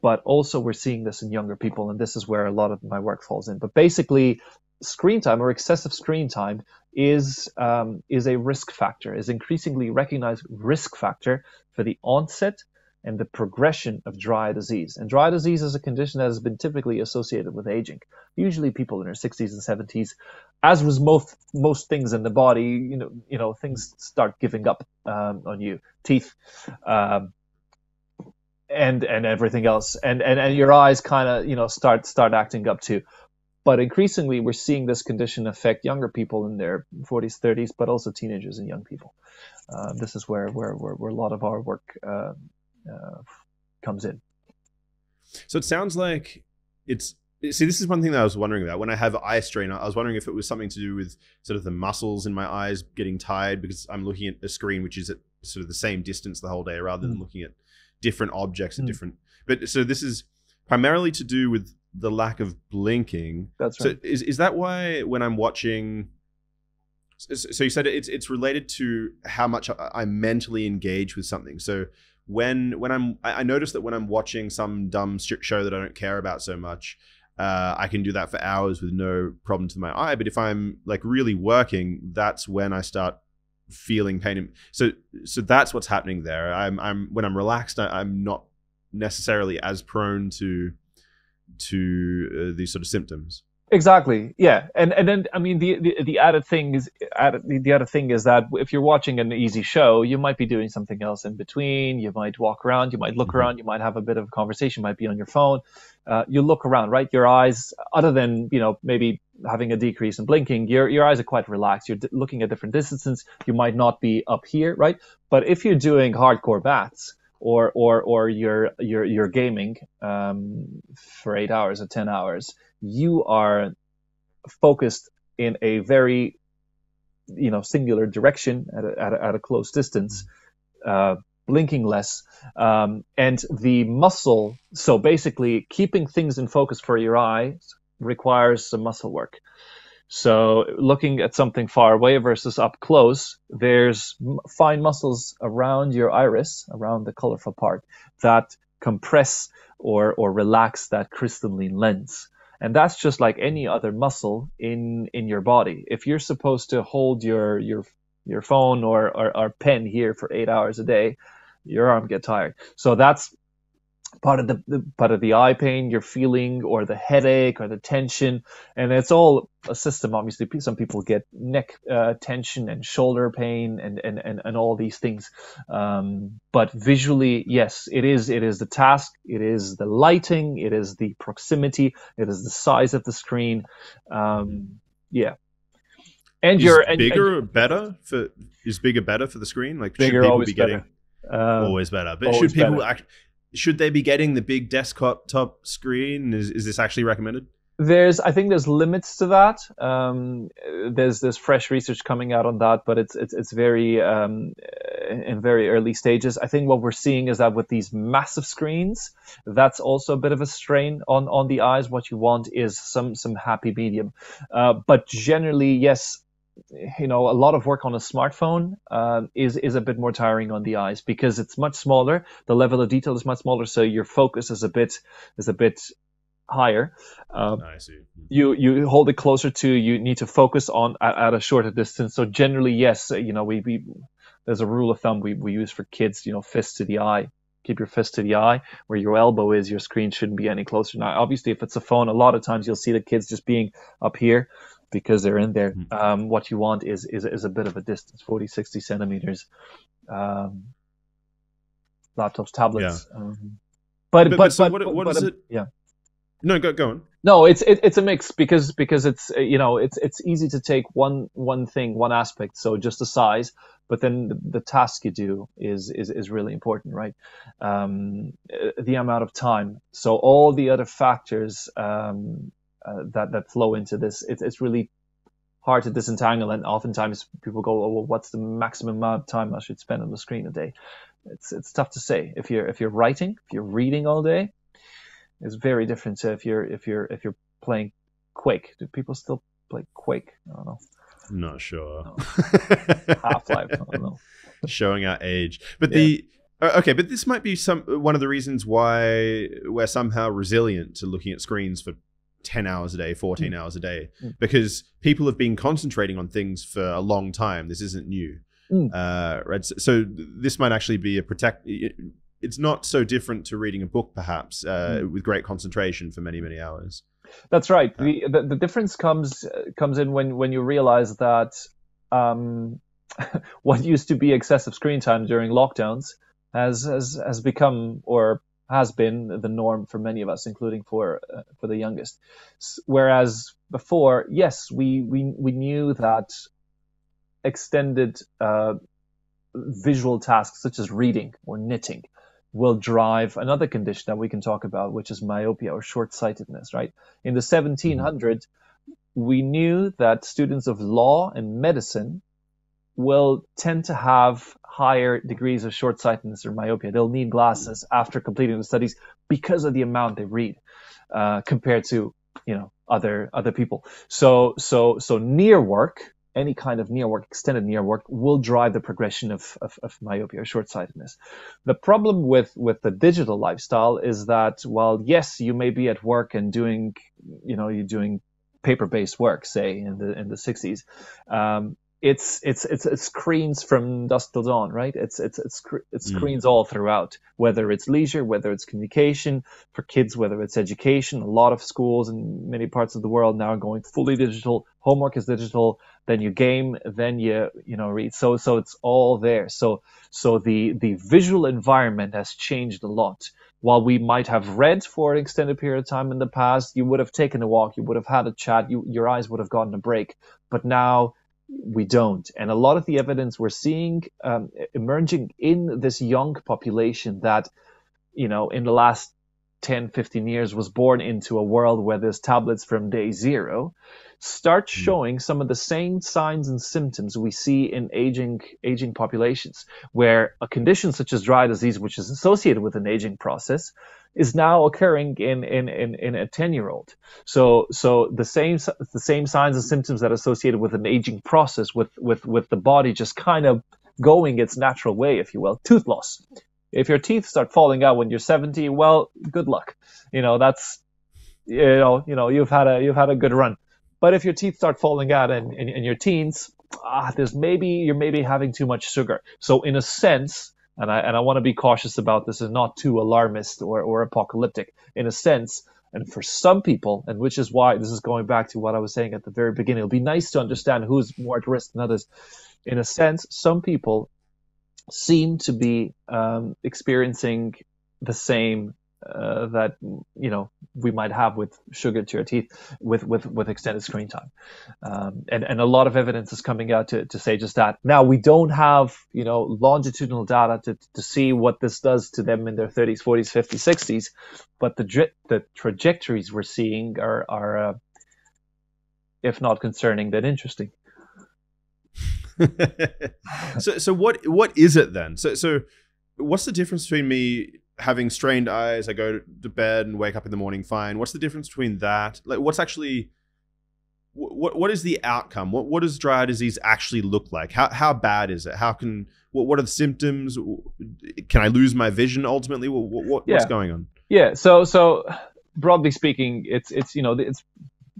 But also we're seeing this in younger people, and this is where a lot of my work falls in. But basically, screen time or excessive screen time is um, is a risk factor, is increasingly recognized risk factor for the onset and the progression of dry eye disease. And dry eye disease is a condition that has been typically associated with aging. Usually, people in their sixties and seventies, as with most most things in the body, you know, you know, things start giving up um, on you, teeth. Um, and and everything else and and, and your eyes kind of you know start start acting up too. But increasingly, we're seeing this condition affect younger people in their forties, thirties, but also teenagers and young people. Uh, this is where, where where where a lot of our work uh, uh, comes in. So it sounds like it's see. This is one thing that I was wondering about when I have eye strain. I was wondering if it was something to do with sort of the muscles in my eyes getting tired because I'm looking at a screen which is at sort of the same distance the whole day, rather than mm. looking at different objects at mm. different. But so this is primarily to do with the lack of blinking. That's right. So is is that why when I'm watching? So you said it's it's related to how much I mentally engage with something. So when when I'm I notice that when I'm watching some dumb show that I don't care about so much, uh, I can do that for hours with no problem to my eye. But if I'm like really working, that's when I start feeling pain. So so that's what's happening there. I'm I'm when I'm relaxed, I, I'm not necessarily as prone to to uh, these sort of symptoms. Exactly. Yeah, and and then I mean the the, the added thing is added, the other thing is that if you're watching an easy show, you might be doing something else in between. You might walk around, you might look mm-hmm. around, you might have a bit of a conversation, might be on your phone. Uh, you look around, right? Your eyes, other than you know maybe having a decrease in blinking, your your eyes are quite relaxed. You're d looking at different distances. You might not be up here, right? But if you're doing hardcore bats, or or or you're you're you're gaming um, for eight hours or ten hours. You are focused in a very, you know, singular direction at a, at a, at a close distance, uh, blinking less, um, and the muscle. So basically, keeping things in focus for your eyes requires some muscle work. So looking at something far away versus up close, there's fine muscles around your iris, around the colorful part, that compress or or relax that crystalline lens. And that's just like any other muscle in in your body. If you're supposed to hold your your your phone or, or or pen here for eight hours a day, your arm get tired. So that's part of the, the part of the eye pain you're feeling, or the headache, or the tension. And it's all a system. Obviously, some people get neck uh, tension and shoulder pain and and and, and all these things. Um, but visually, yes, it is. It is the task. It is the lighting. It is the proximity. It is the size of the screen. Um, yeah. And is your bigger and, and, better for is bigger better for the screen. Like bigger should people always be better. Getting um, always better. But always should people actually? Should they be getting the big desktop top screen? Is, is this actually recommended? There's, I think there's limits to that. Um, there's there's fresh research coming out on that, but it's it's, it's very um, in very early stages. I think what we're seeing is that with these massive screens, that's also a bit of a strain on on the eyes. What you want is some some happy medium, uh, but generally, yes. You know, a lot of work on a smartphone uh, is is a bit more tiring on the eyes because it's much smaller. The level of detail is much smaller, so your focus is a bit is a bit higher. Um, I see. You you hold it closer to. You need to focus on at, at a shorter distance. So generally, yes, you know, we we there's a rule of thumb we we use for kids. You know, fist to the eye. Keep your fist to the eye. Where your elbow is, your screen shouldn't be any closer. Now, obviously, if it's a phone, a lot of times you'll see the kids just being up here. Because they're in there. Um, what you want is, is is a bit of a distance, forty, sixty centimeters. Um, laptops, tablets. Yeah. Um, but, but, but, so but what, what but, is but, it? Yeah. No, go, go on. No, it's it, it's a mix because because it's you know it's it's easy to take one one thing one aspect, so just the size, but then the, the task you do is is is really important, right? Um, the amount of time, so all the other factors. Um, Uh, that that flow into this, it's it's really hard to disentangle, and oftentimes people go, "Oh, well, what's the maximum amount of time I should spend on the screen a day?" It's it's tough to say. If you're if you're writing, if you're reading all day, it's very different to if you're if you're if you're playing Quake. Do people still play Quake? I don't know. I'm not sure. No. Half-Life. I don't know. Showing our age, but yeah. the. Okay, but this might be some one of the reasons why we're somehow resilient to looking at screens for ten hours a day, fourteen mm. hours a day, mm. because people have been concentrating on things for a long time. This isn't new. Mm. Uh, right? So this might actually be a protect. It's not so different to reading a book, perhaps, uh, mm. with great concentration for many, many hours. That's right. Uh, the, the the difference comes comes in when when you realize that um, what used to be excessive screen time during lockdowns has has, has become or has been the norm for many of us, including for uh, for the youngest. S whereas before, yes, we we we knew that extended uh, visual tasks such as reading or knitting will drive another condition that we can talk about, which is myopia or short-sightedness. Right? In the seventeen hundreds, we knew that students of law and medicine will tend to have higher degrees of short-sightedness or myopia. They'll need glasses after completing the studies because of the amount they read uh, compared to you know other other people. So so so near work, any kind of near work, extended near work, will drive the progression of of, of myopia or short-sightedness. The problem with with the digital lifestyle is that while yes, you may be at work and doing you know you're doing paper-based work, say in the in the sixties. Um, it's it's it's it screens from dusk till dawn, right? It's it's it's it screens mm. all throughout, whether it's leisure, whether it's communication for kids, whether it's education. A lot of schools in many parts of the world now are going fully digital. Homework is digital. Then you game, then you you know read. So so it's all there. So so the the visual environment has changed a lot. While we might have read for an extended period of time in the past, you would have taken a walk, you would have had a chat, you, your eyes would have gotten a break. But now we don't. And a lot of the evidence we're seeing um, emerging in this young population that, you know, in the last ten, fifteen years was born into a world where there's tablets from day zero, start showing some of the same signs and symptoms we see in aging aging populations, where a condition such as dry eye disease, which is associated with an aging process, is now occurring in in in, in a ten-year-old. So so the same the same signs and symptoms that are associated with an aging process, with with with the body just kind of going its natural way, if you will. Tooth loss. If your teeth start falling out when you're seventy, well, good luck. You know, that's you know, you know, you've had a you've had a good run. But if your teeth start falling out in, in, in your teens, ah, there's maybe you're maybe having too much sugar. So in a sense, and I and I want to be cautious about this and not too alarmist or, or apocalyptic, in a sense, and for some people, and which is why this is going back to what I was saying at the very beginning, it'll be nice to understand who's more at risk than others. In a sense, some people seem to be um, experiencing the same Uh, that you know we might have with sugar to your teeth, with with with extended screen time, um, and and a lot of evidence is coming out to to say just that. Now we don't have you know longitudinal data to to see what this does to them in their thirties, forties, fifties, sixties, but the the trajectories we're seeing are are uh, if not concerning, then interesting. so so what what is it then? So so what's the difference between me having strained eyes, I go to bed and wake up in the morning fine. What's the difference between that? Like, what's actually, what what is the outcome? What what does dry eye disease actually look like? How how bad is it? How can what what are the symptoms? Can I lose my vision ultimately? What, what yeah. what's going on? Yeah. So so broadly speaking, it's it's you know it's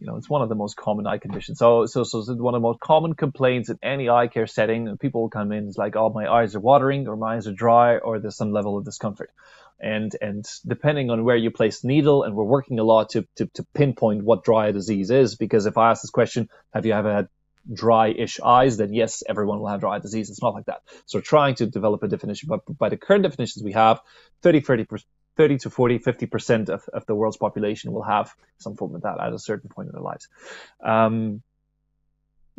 you know it's one of the most common eye conditions. So so so it's one of the most common complaints in any eye care setting. And people will come in, it's like, oh, my eyes are watering, or my eyes are dry, or there's some level of discomfort. And and depending on where you place needle, and we're working a lot to, to, to pinpoint what dry eye disease is, because if I ask this question, have you ever had dry-ish eyes, then yes, everyone will have dry eye disease. It's not like that. So we're trying to develop a definition, but by the current definitions we have, thirty, thirty, thirty to forty, fifty percent of, of the world's population will have some form of that at a certain point in their lives. Um,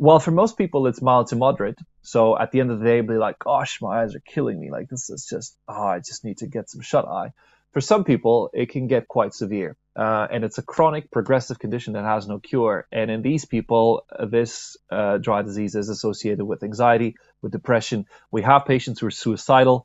Well, for most people, it's mild to moderate. So at the end of the day, they'll be like, gosh, my eyes are killing me. Like, this is just, oh, I just need to get some shut eye. For some people, it can get quite severe. Uh, and it's a chronic progressive condition that has no cure. And in these people, this uh, dry eye disease is associated with anxiety, with depression. We have patients who are suicidal.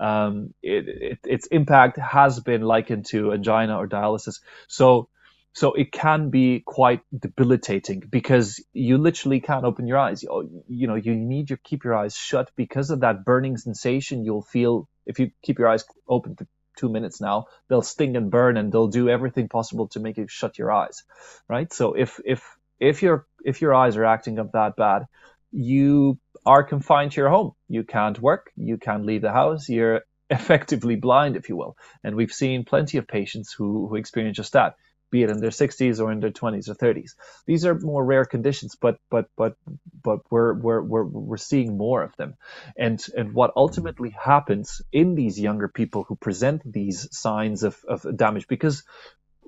Um, it, it, its impact has been likened to angina or dialysis. So So it can be quite debilitating, because you literally can't open your eyes. You, you know, you need to keep your eyes shut because of that burning sensation you'll feel. If you keep your eyes open for two minutes now, they'll sting and burn, and they'll do everything possible to make you shut your eyes, right? So if if if your if your eyes are acting up that bad, you are confined to your home. You can't work. You can't leave the house. You're effectively blind, if you will. And we've seen plenty of patients who who experience just that, be it in their sixties or in their twenties or thirties. These are more rare conditions, but but but but we're we're we're we're seeing more of them. And and what ultimately happens in these younger people who present these signs of, of damage, because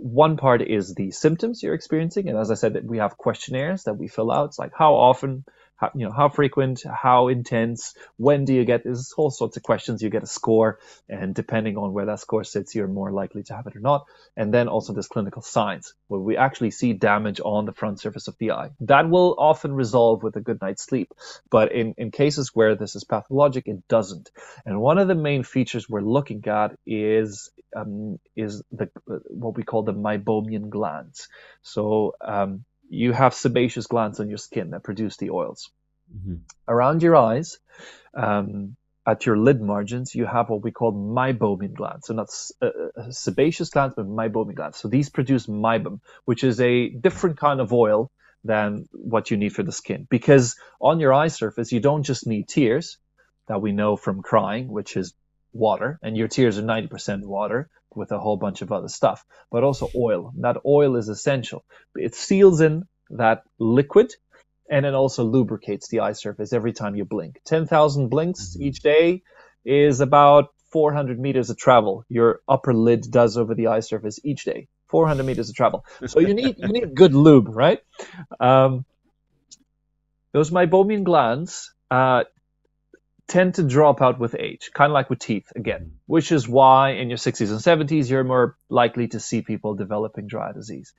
one part is the symptoms you're experiencing, and as I said, that we have questionnaires that we fill out. It's like, how often, how, you know, how frequent, how intense, when do you get this? All sorts of questions. You get a score, and depending on where that score sits, you're more likely to have it or not. And then also there's clinical signs, where we actually see damage on the front surface of the eye. That will often resolve with a good night's sleep, but in in cases where this is pathologic, it doesn't. And one of the main features we're looking at is um, is the what we call the meibomian glands. So um, you have sebaceous glands on your skin that produce the oils. Mm-hmm. Around your eyes, um, at your lid margins, you have what we call meibomian glands. So not uh, sebaceous glands, but meibomian glands. So these produce meibum, which is a different kind of oil than what you need for the skin. Because on your eye surface, you don't just need tears that we know from crying, which is water, and your tears are ninety percent water with a whole bunch of other stuff, but also oil. And that oil is essential. It seals in that liquid, and it also lubricates the eye surface every time you blink. ten thousand blinks each day is about four hundred meters of travel your upper lid does over the eye surface each day. four hundred meters of travel. So you need you need good lube, right? Um, those meibomian glands uh, tend to drop out with age, kind of like with teeth again, which is why in your sixties and seventies, you're more likely to see people developing dry eye disease.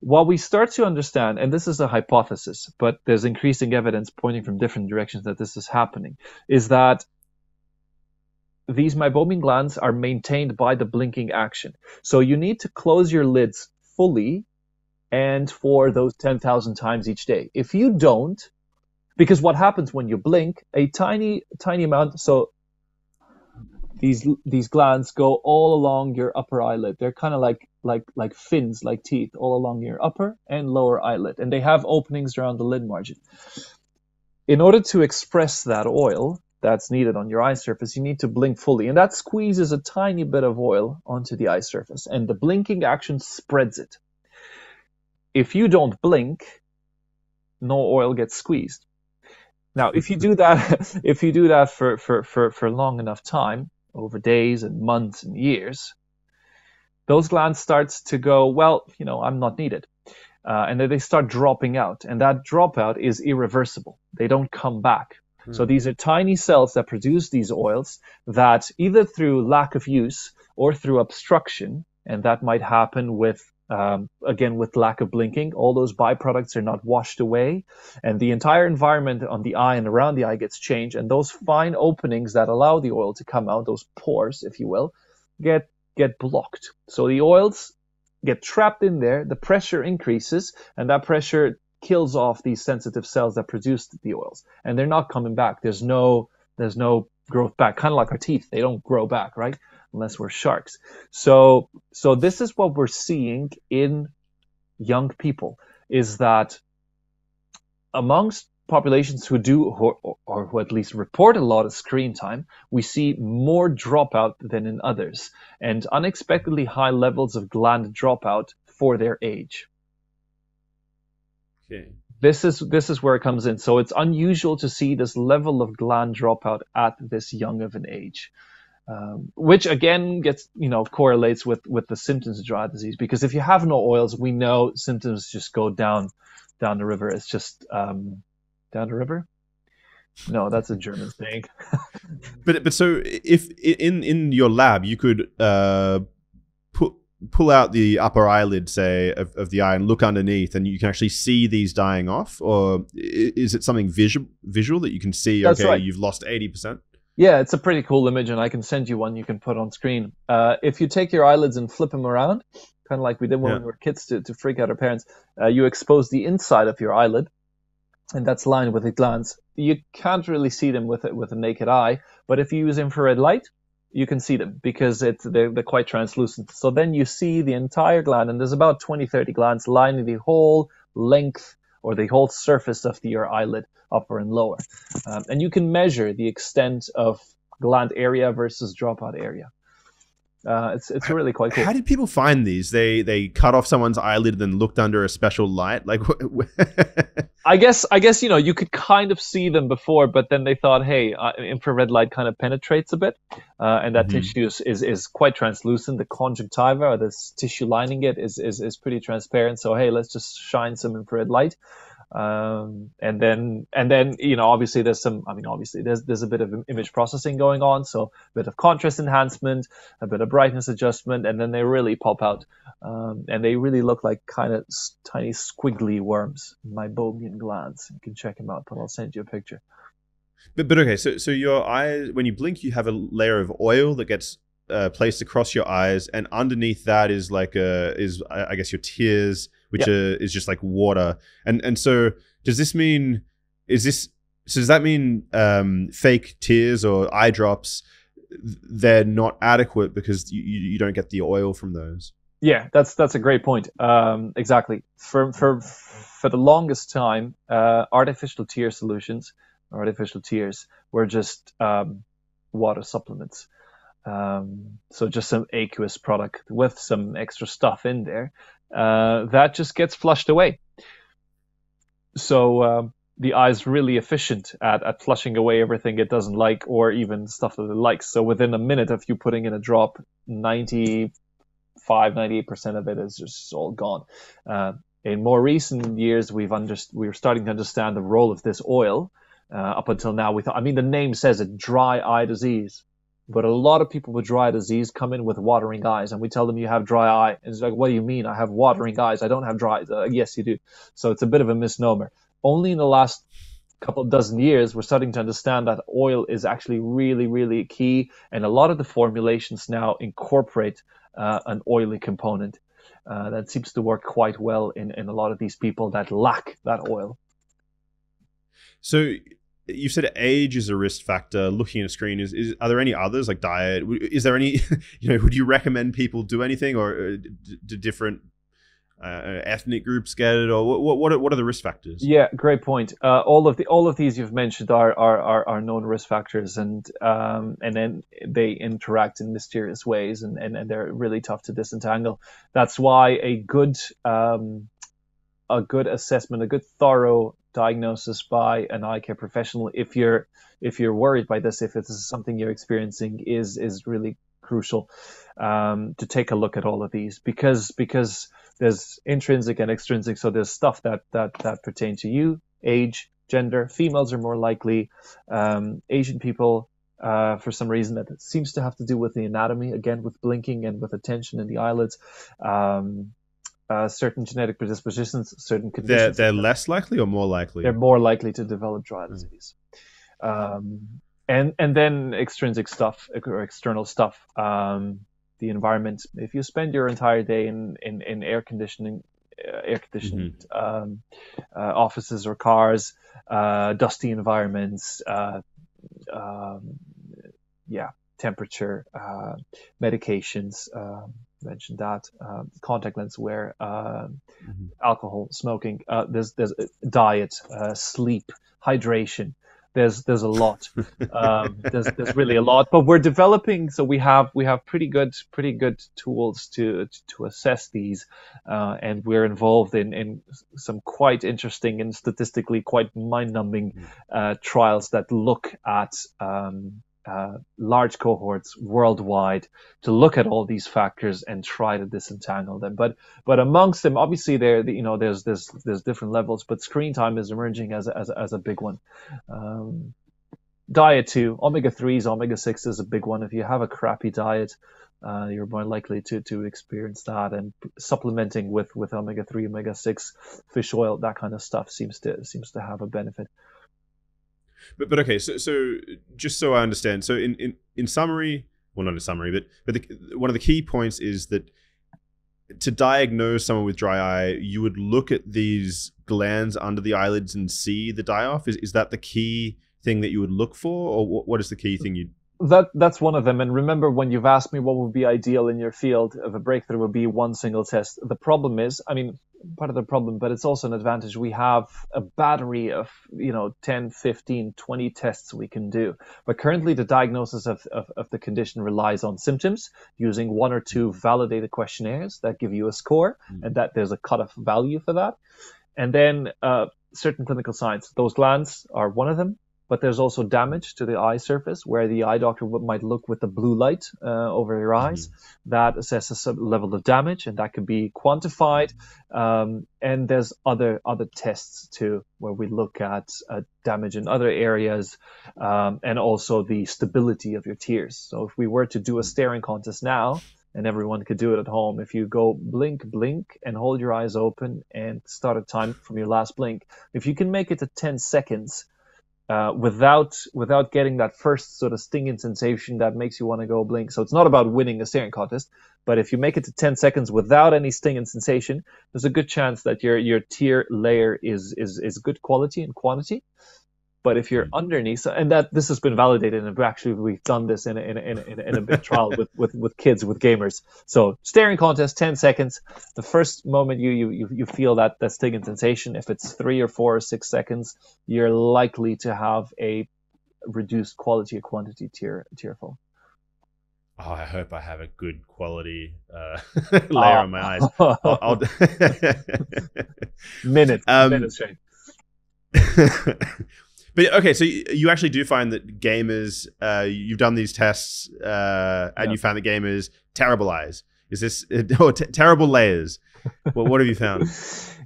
What we start to understand, and this is a hypothesis, but there's increasing evidence pointing from different directions that this is happening, is that these meibomian glands are maintained by the blinking action. So you need to close your lids fully and for those ten thousand times each day. If you don't, because what happens when you blink, a tiny, tiny amount, so these these glands go all along your upper eyelid. They're kind of like, like, like fins, like teeth, all along your upper and lower eyelid. And they have openings around the lid margin. In order to express that oil that's needed on your eye surface, you need to blink fully. And that squeezes a tiny bit of oil onto the eye surface. And the blinking action spreads it. If you don't blink, no oil gets squeezed. Now, if you do that, if you do that for, for, for, for long enough time, over days and months and years, those glands start to go, well, you know, I'm not needed. Uh, and then they start dropping out. And that dropout is irreversible. They don't come back. So these are tiny cells that produce these oils that either through lack of use or through obstruction, and that might happen with, um, again, with lack of blinking, all those byproducts are not washed away, and the entire environment on the eye and around the eye gets changed, and those fine openings that allow the oil to come out, those pores, if you will, get, get blocked. So the oils get trapped in there, the pressure increases, and that pressure kills off these sensitive cells that produced the oils, and they're not coming back. There's no, there's no growth back. Kind of like our teeth, they don't grow back, right? Unless we're sharks. So, so this is what we're seeing in young people: is that amongst populations who do, or, or who at least report a lot of screen time, we see more dropout than in others, and unexpectedly high levels of gland dropout for their age. Okay. This is this is where it comes in. So it's unusual to see this level of gland dropout at this young of an age, um, which again gets you know correlates with with the symptoms of dry eye disease, because if you have no oils, we know symptoms just go down down the river. It's just um, down the river. No, that's a German thing. but but so if in in your lab you could uh, put. pull out the upper eyelid, say, of, of the eye and look underneath, and you can actually see these dying off? Or is it something visual visual that you can see, That's okay, right. You've lost eighty percent? Yeah, it's a pretty cool image, and I can send you one you can put on screen. Uh, if you take your eyelids and flip them around, kind of like we did when yeah. we were kids to, to freak out our parents, uh, you expose the inside of your eyelid, and that's lined with the glands. You can't really see them with it with a naked eye, but if you use infrared light, you can see them because it's, they're, they're quite translucent. So then you see the entire gland, and there's about twenty, thirty glands lining the whole length or the whole surface of the, your eyelid, upper and lower. Um, and you can measure the extent of gland area versus dropout area. Uh, it's, it's really quite cool. How did people find these? They they cut off someone's eyelid and then looked under a special light? Like, I guess, I guess you know, you could kind of see them before, but then they thought, hey, uh, infrared light kind of penetrates a bit, uh, and that mm-hmm. tissue is, is, is quite translucent. The conjunctiva, or this tissue lining it, is, is, is pretty transparent. So, hey, let's just shine some infrared light. Um, and then, and then, you know, obviously there's some, I mean, obviously there's, there's a bit of image processing going on. So a bit of contrast enhancement, a bit of brightness adjustment, and then they really pop out. Um, and they really look like kind of tiny squiggly worms, meibomian glands. You can check them out, but I'll send you a picture. But, but okay. So, so your eye, when you blink, you have a layer of oil that gets uh, placed across your eyes. And underneath that is like a, is I guess your tears, which yep. are, is just like water. And and so does this mean, is this, so does that mean um, fake tears or eye drops, they're not adequate because you, you don't get the oil from those? Yeah, that's that's a great point. Um, exactly. For for for the longest time, uh, artificial tear solutions, artificial tears, were just um, water supplements. Um, so just some aqueous product with some extra stuff in there uh, that just gets flushed away. So um, the eye's really efficient at, at flushing away everything it doesn't like, or even stuff that it likes. So within a minute of you putting in a drop, ninety-five, ninety-eight percent of it is just all gone. Uh, in more recent years, we've under, we're starting to understand the role of this oil. Uh, up until now, we thought, I mean, the name says it, dry eye disease. But a lot of people with dry disease come in with watering eyes, and we tell them you have dry eye. And it's like, what do you mean? I have watering eyes. I don't have dry eyes. Uh, yes, you do. So it's a bit of a misnomer. Only in the last couple dozen years, we're starting to understand that oil is actually really, really key. And a lot of the formulations now incorporate uh, an oily component uh, that seems to work quite well in, in a lot of these people that lack that oil. So you said age is a risk factor. Looking at a screen is, is are there any others, like diet? Is there any, you know, would you recommend people do anything, or do different uh, ethnic groups get it, or what? What are, what are the risk factors? Yeah, great point. Uh, all of the all of these you've mentioned are are are, are known risk factors, and um, and then they interact in mysterious ways, and, and and they're really tough to disentangle. That's why a good um, a good assessment, a good thorough diagnosis by an eye care professional, if you're if you're worried by this, if it's something you're experiencing, is is really crucial um, to take a look at all of these, because because there's intrinsic and extrinsic. So there's stuff that that that pertain to you, age, gender. Females are more likely. Um, Asian people, uh, for some reason, that seems to have to do with the anatomy, again with blinking and with attention in the eyelids. Um, Uh, certain genetic predispositions, certain conditions. They're, they're less likely or more likely? They're more likely to develop dry disease. Mm. Um, and, and then extrinsic stuff or external stuff, um, the environment. If you spend your entire day in, in, in air conditioning, uh, air conditioned mm-hmm. um, uh, offices or cars, uh, dusty environments, uh, um, yeah, temperature, uh, medications, um, mentioned that, um, contact lens wear, uh, mm-hmm. alcohol, smoking, uh, there's there's diet, uh, sleep, hydration. There's there's a lot. um, there's there's really a lot. But we're developing, so we have we have pretty good pretty good tools to to assess these, uh, and we're involved in in some quite interesting and statistically quite mind-numbing mm-hmm. uh, trials that look at. Um, Uh, large cohorts worldwide to look at all these factors and try to disentangle them. But but amongst them, obviously, there you know there's there's there's different levels. But screen time is emerging as a, as a, as a big one. Um, diet too, omega threes, omega six is a big one. If you have a crappy diet, uh, you're more likely to to experience that. And supplementing with with omega three, omega six, fish oil, that kind of stuff seems to seems to have a benefit. But, but okay, so, so just so I understand, so in, in, in summary, well, not in summary, but, but the, one of the key points is that to diagnose someone with dry eye, you would look at these glands under the eyelids and see the die-off? Is, is that the key thing that you would look for, or what, what is the key thing you'd... That, that's one of them. And remember, when you've asked me what would be ideal in your field, of a breakthrough would be one single test. The problem is, I mean... part of the problem, but it's also an advantage. We have a battery of, you know, ten, fifteen, twenty tests we can do. But currently the diagnosis of, of, of the condition relies on symptoms using one or two validated questionnaires that give you a score, mm-hmm. and that there's a cutoff value for that. And then uh, certain clinical signs. Those glands are one of them, but there's also damage to the eye surface where the eye doctor might look with the blue light uh, over your eyes. Mm-hmm. That assesses a level of damage, and that can be quantified. Um, and there's other other tests too, where we look at uh, damage in other areas, um, and also the stability of your tears. So if we were to do a staring contest now, and everyone could do it at home, if you go blink, blink, and hold your eyes open and start a time from your last blink, if you can make it to ten seconds, Uh, without without getting that first sort of stinging sensation that makes you want to go blink. So it's not about winning a staring contest, but if you make it to ten seconds without any stinging sensation, there's a good chance that your your tear layer is is is good quality and quantity. But if you're underneath, so, and that this has been validated, and actually we've done this in a, in a, in a, in a big trial with, with, with kids, with gamers. So staring contest, ten seconds. The first moment you you you feel that that stinging sensation, if it's three or four or six seconds, you're likely to have a reduced quality or quantity tear tear foam. Oh, I hope I have a good quality uh, layer oh. on my eyes. I'll, I'll... minutes, um, minutes, Shane. But okay, so you actually do find that gamers, uh, you've done these tests, uh, and yeah. you found that gamers terribleize. Is this oh, t terrible layers? Well, what have you found?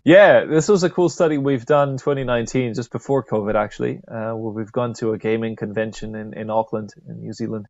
Yeah, this was a cool study we've done twenty nineteen, just before COVID actually, uh, where we've gone to a gaming convention in, in Auckland, in New Zealand,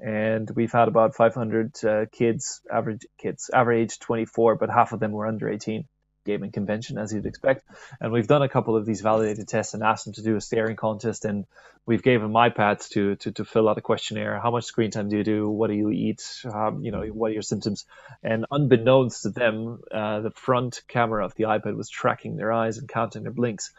and we've had about five hundred uh, kids, average kids, average twenty-four, but half of them were under eighteen. Gaming convention, as you'd expect, and we've done a couple of these validated tests and asked them to do a staring contest, and we've given iPads to, to to fill out a questionnaire. How much screen time do you do? What do you eat? Um, you know, what are your symptoms? And unbeknownst to them, uh, the front camera of the iPad was tracking their eyes and counting their blinks.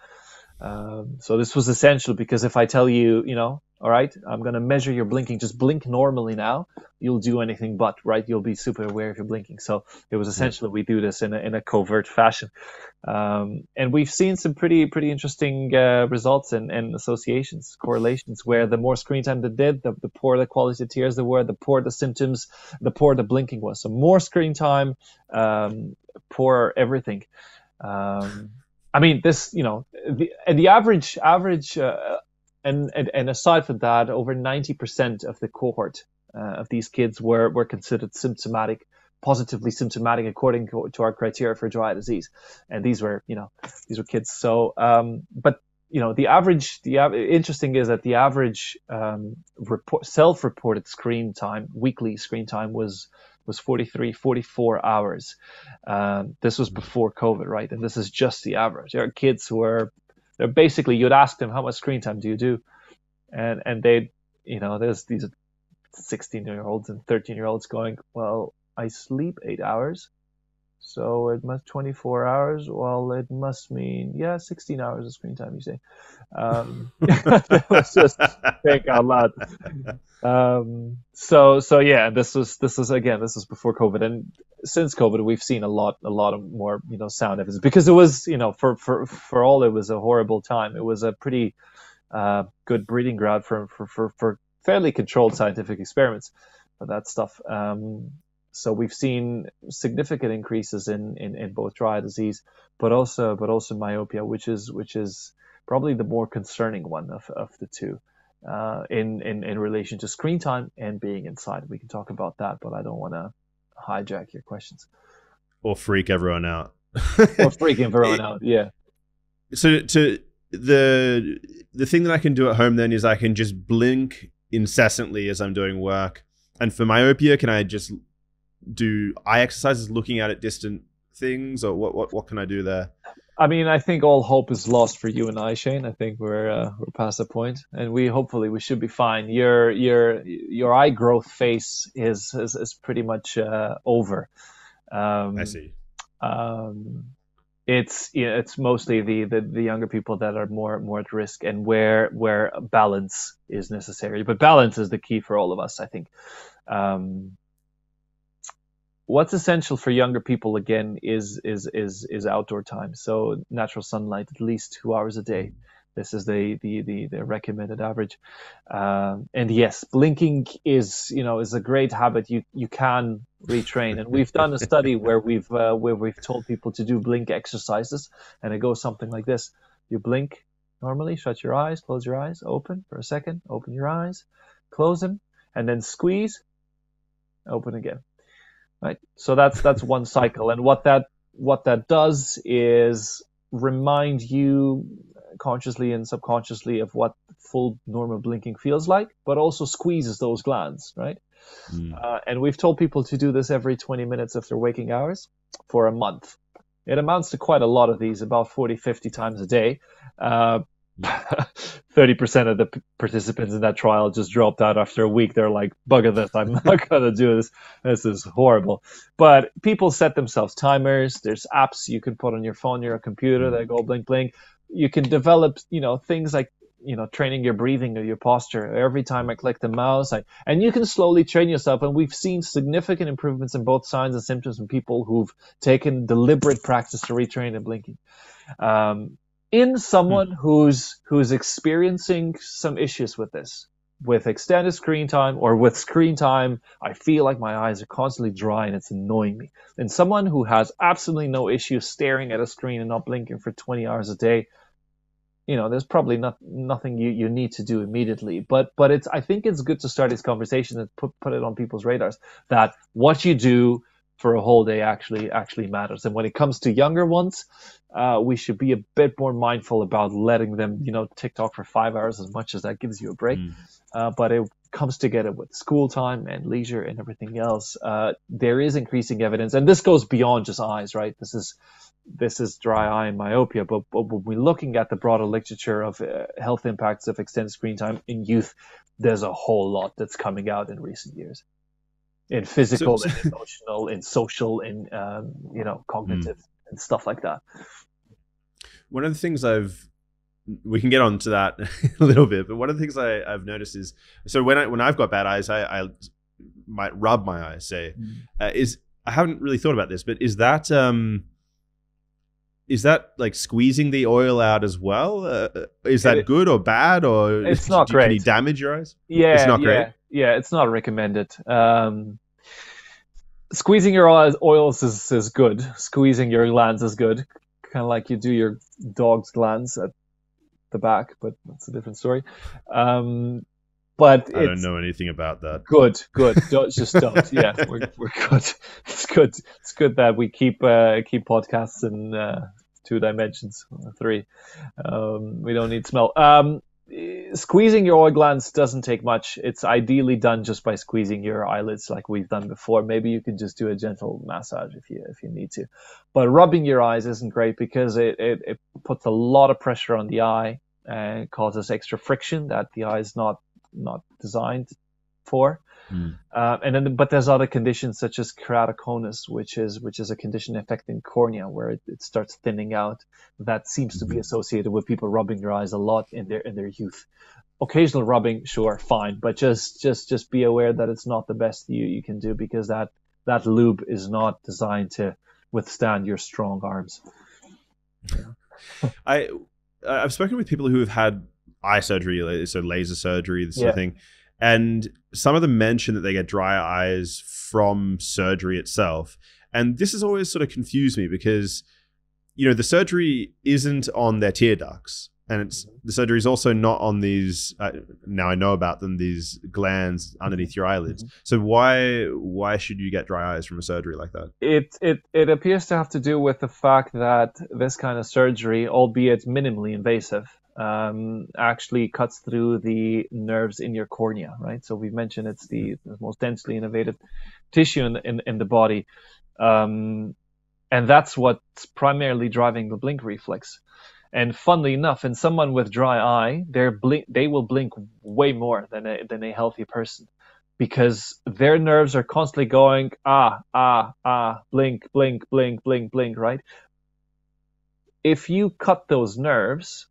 Um, so this was essential, because if I tell you, you know, all right, I'm going to measure your blinking, just blink normally now, you'll do anything but, right? You'll be super aware if you're blinking. So it was essential that we do this in a, in a covert fashion. Um, and we've seen some pretty pretty interesting uh, results and, and associations, correlations, where the more screen time they did, the, the poorer the quality of tears they were, the poorer the symptoms, the poorer the blinking was. So more screen time, um, poorer everything. Um, I mean, this, you know, the, the average, average, uh, And, and and aside from that, over ninety percent of the cohort uh, of these kids were, were considered symptomatic, positively symptomatic, according to our criteria for dry eye disease. And these were, you know, these were kids. So, um, but you know, the average, the interesting is that the average um, report, self-reported screen time, weekly screen time was was forty-three, forty-four hours. Um, this was before COVID, right? And this is just the average. There are kids who are They're basically, you'd ask them, how much screen time do you do? And and they, you know, there's these sixteen-year-olds and thirteen-year-olds going, well, I sleep eight hours, so it must twenty-four hours. Well, it must mean, yeah, sixteen hours of screen time, you say. Um, that was just think out loud. Um, so so yeah, this was this was again, this was before COVID, and since COVID, we've seen a lot, a lot of more, you know, sound evidence, because it was, you know, for for for all, it was a horrible time. It was a pretty uh, good breeding ground for for for for fairly controlled scientific experiments for that stuff. Um, so we've seen significant increases in, in in both dry eye disease, but also but also myopia, which is which is probably the more concerning one of of the two. Uh, in, in, in relation to screen time and being inside. We can talk about that, but I don't want to hijack your questions. Or freak everyone out. or freak everyone out, yeah. So to the the thing that I can do at home then is I can just blink incessantly as I'm doing work. And for myopia, can I just do eye exercises looking out at distant things? Or what, what, what can I do there? I mean, I think all hope is lost for you and I, Shane. I think we're uh, we're past that point, and we hopefully we should be fine. Your your your eye growth phase is is, is pretty much uh, over. Um, I see. Um, it's you know, it's mostly the, the the younger people that are more more at risk, and where where balance is necessary. But balance is the key for all of us, I think. Um, What's essential for younger people again is is is is outdoor time. So natural sunlight, at least two hours a day. This is the the the, the recommended average. Um, and yes, blinking is you know is a great habit. You you can retrain. And we've done a study where we've uh, where we've told people to do blink exercises, and it goes something like this: you blink normally, shut your eyes, close your eyes, open for a second, open your eyes, close them, and then squeeze, open again. Right, so that's that's one cycle, and what that what that does is remind you consciously and subconsciously of what full normal blinking feels like, but also squeezes those glands, right? Mm. Uh, and we've told people to do this every twenty minutes of their waking hours for a month. It amounts to quite a lot of these, about forty, fifty times a day. Uh, thirty percent of the participants in that trial just dropped out after a week. They're like, bugger this, I'm not gonna do this, this is horrible. But people set themselves timers. There's apps you can put on your phone, your computer, that go blink blink. You can develop, you know, things like you know, training your breathing or your posture. Every time I click the mouse, I, and you can slowly train yourself. And we've seen significant improvements in both signs and symptoms in people who've taken deliberate practice to retrain and blinking. Um, in someone hmm. who's who's experiencing some issues with this, with extended screen time or with screen time, I feel like my eyes are constantly dry and it's annoying me. And someone who has absolutely no issue staring at a screen and not blinking for twenty hours a day, you know, there's probably not, nothing you, you need to do immediately. But but it's I think it's good to start this conversation and put put it on people's radars that what you do for a whole day actually actually matters. And when it comes to younger ones, uh, we should be a bit more mindful about letting them, you know, TikTok for five hours as much as that gives you a break. Mm. Uh, but it comes together with school time and leisure and everything else. Uh, there is increasing evidence, and this goes beyond just eyes, right? This is this is dry eye and myopia, but, but when we're looking at the broader literature of uh, health impacts of extended screen time in youth, there's a whole lot that's coming out in recent years. In physical, so, so, and emotional, in social, in um, you know, cognitive mm. and stuff like that. One of the things I've, we can get onto that a little bit, but one of the things I, I've noticed is, so when I when I've got bad eyes, I, I might rub my eyes. Say, mm. uh, is I haven't really thought about this, but is that um, is that like squeezing the oil out as well? Uh, is that it, good or bad, or it's not do, great? Can you damage your eyes? Yeah, it's not yeah. great. Yeah, it's not recommended. Um, squeezing your oils is, is good. Squeezing your glands is good. Kind of like you do your dog's glands at the back, but that's a different story. Um, but I don't know anything about that. Good, good. Don't, just don't. Yeah, we're, we're good. It's good. It's good that we keep uh, keep podcasts in uh, two dimensions, three. Um, we don't need smell. Um, Squeezing your oil glands doesn't take much. It's ideally done just by squeezing your eyelids, like we've done before. Maybe you can just do a gentle massage if you if you need to. But rubbing your eyes isn't great because it it, it puts a lot of pressure on the eye and causes extra friction that the eye is not not designed for. Mm. Uh, and then, but there's other conditions such as keratoconus, which is which is a condition affecting cornea where it, it starts thinning out. That seems mm-hmm. to be associated with people rubbing their eyes a lot in their in their youth. Occasional rubbing, sure, fine, but just just just be aware that it's not the best you you can do because that that lube is not designed to withstand your strong arms. Yeah. I I've spoken with people who have had eye surgery, so laser surgery, this yeah. sort of thing. And some of them mention that they get dry eyes from surgery itself. And this has always sort of confused me because, you know, the surgery isn't on their tear ducts. And it's the surgery is also not on these, uh, now I know about them, these glands underneath your eyelids. Mm-hmm. So why why should you get dry eyes from a surgery like that? It, it, it appears to have to do with the fact that this kind of surgery, albeit minimally invasive, um actually cuts through the nerves in your cornea, right? So we've mentioned it's the, the most densely innervated tissue in, in in the body, um and that's what's primarily driving the blink reflex. And funnily enough, in someone with dry eye, they're blink they will blink way more than a, than a healthy person because their nerves are constantly going ah ah ah blink blink blink blink blink, right? If you cut those nerves,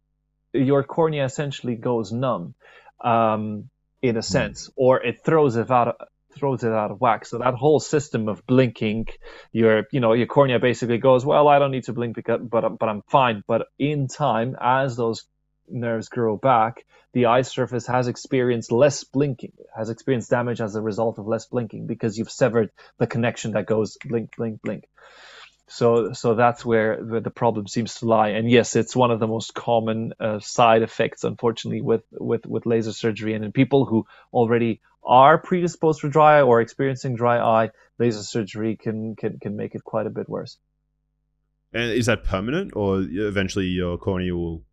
your cornea essentially goes numb, um, in a sense, or it throws it out, of, throws it out of whack. So that whole system of blinking, your, you know, your cornea basically goes, well, I don't need to blink, because, but but I'm fine. But in time, as those nerves grow back, the eye surface has experienced less blinking, has experienced damage as a result of less blinking because you've severed the connection that goes blink, blink, blink. So, so that's where the problem seems to lie. And yes, it's one of the most common uh, side effects, unfortunately, with, with, with laser surgery. And in people who already are predisposed for dry eye or experiencing dry eye, laser surgery can, can, can make it quite a bit worse. And is that permanent, or eventually your cornea will...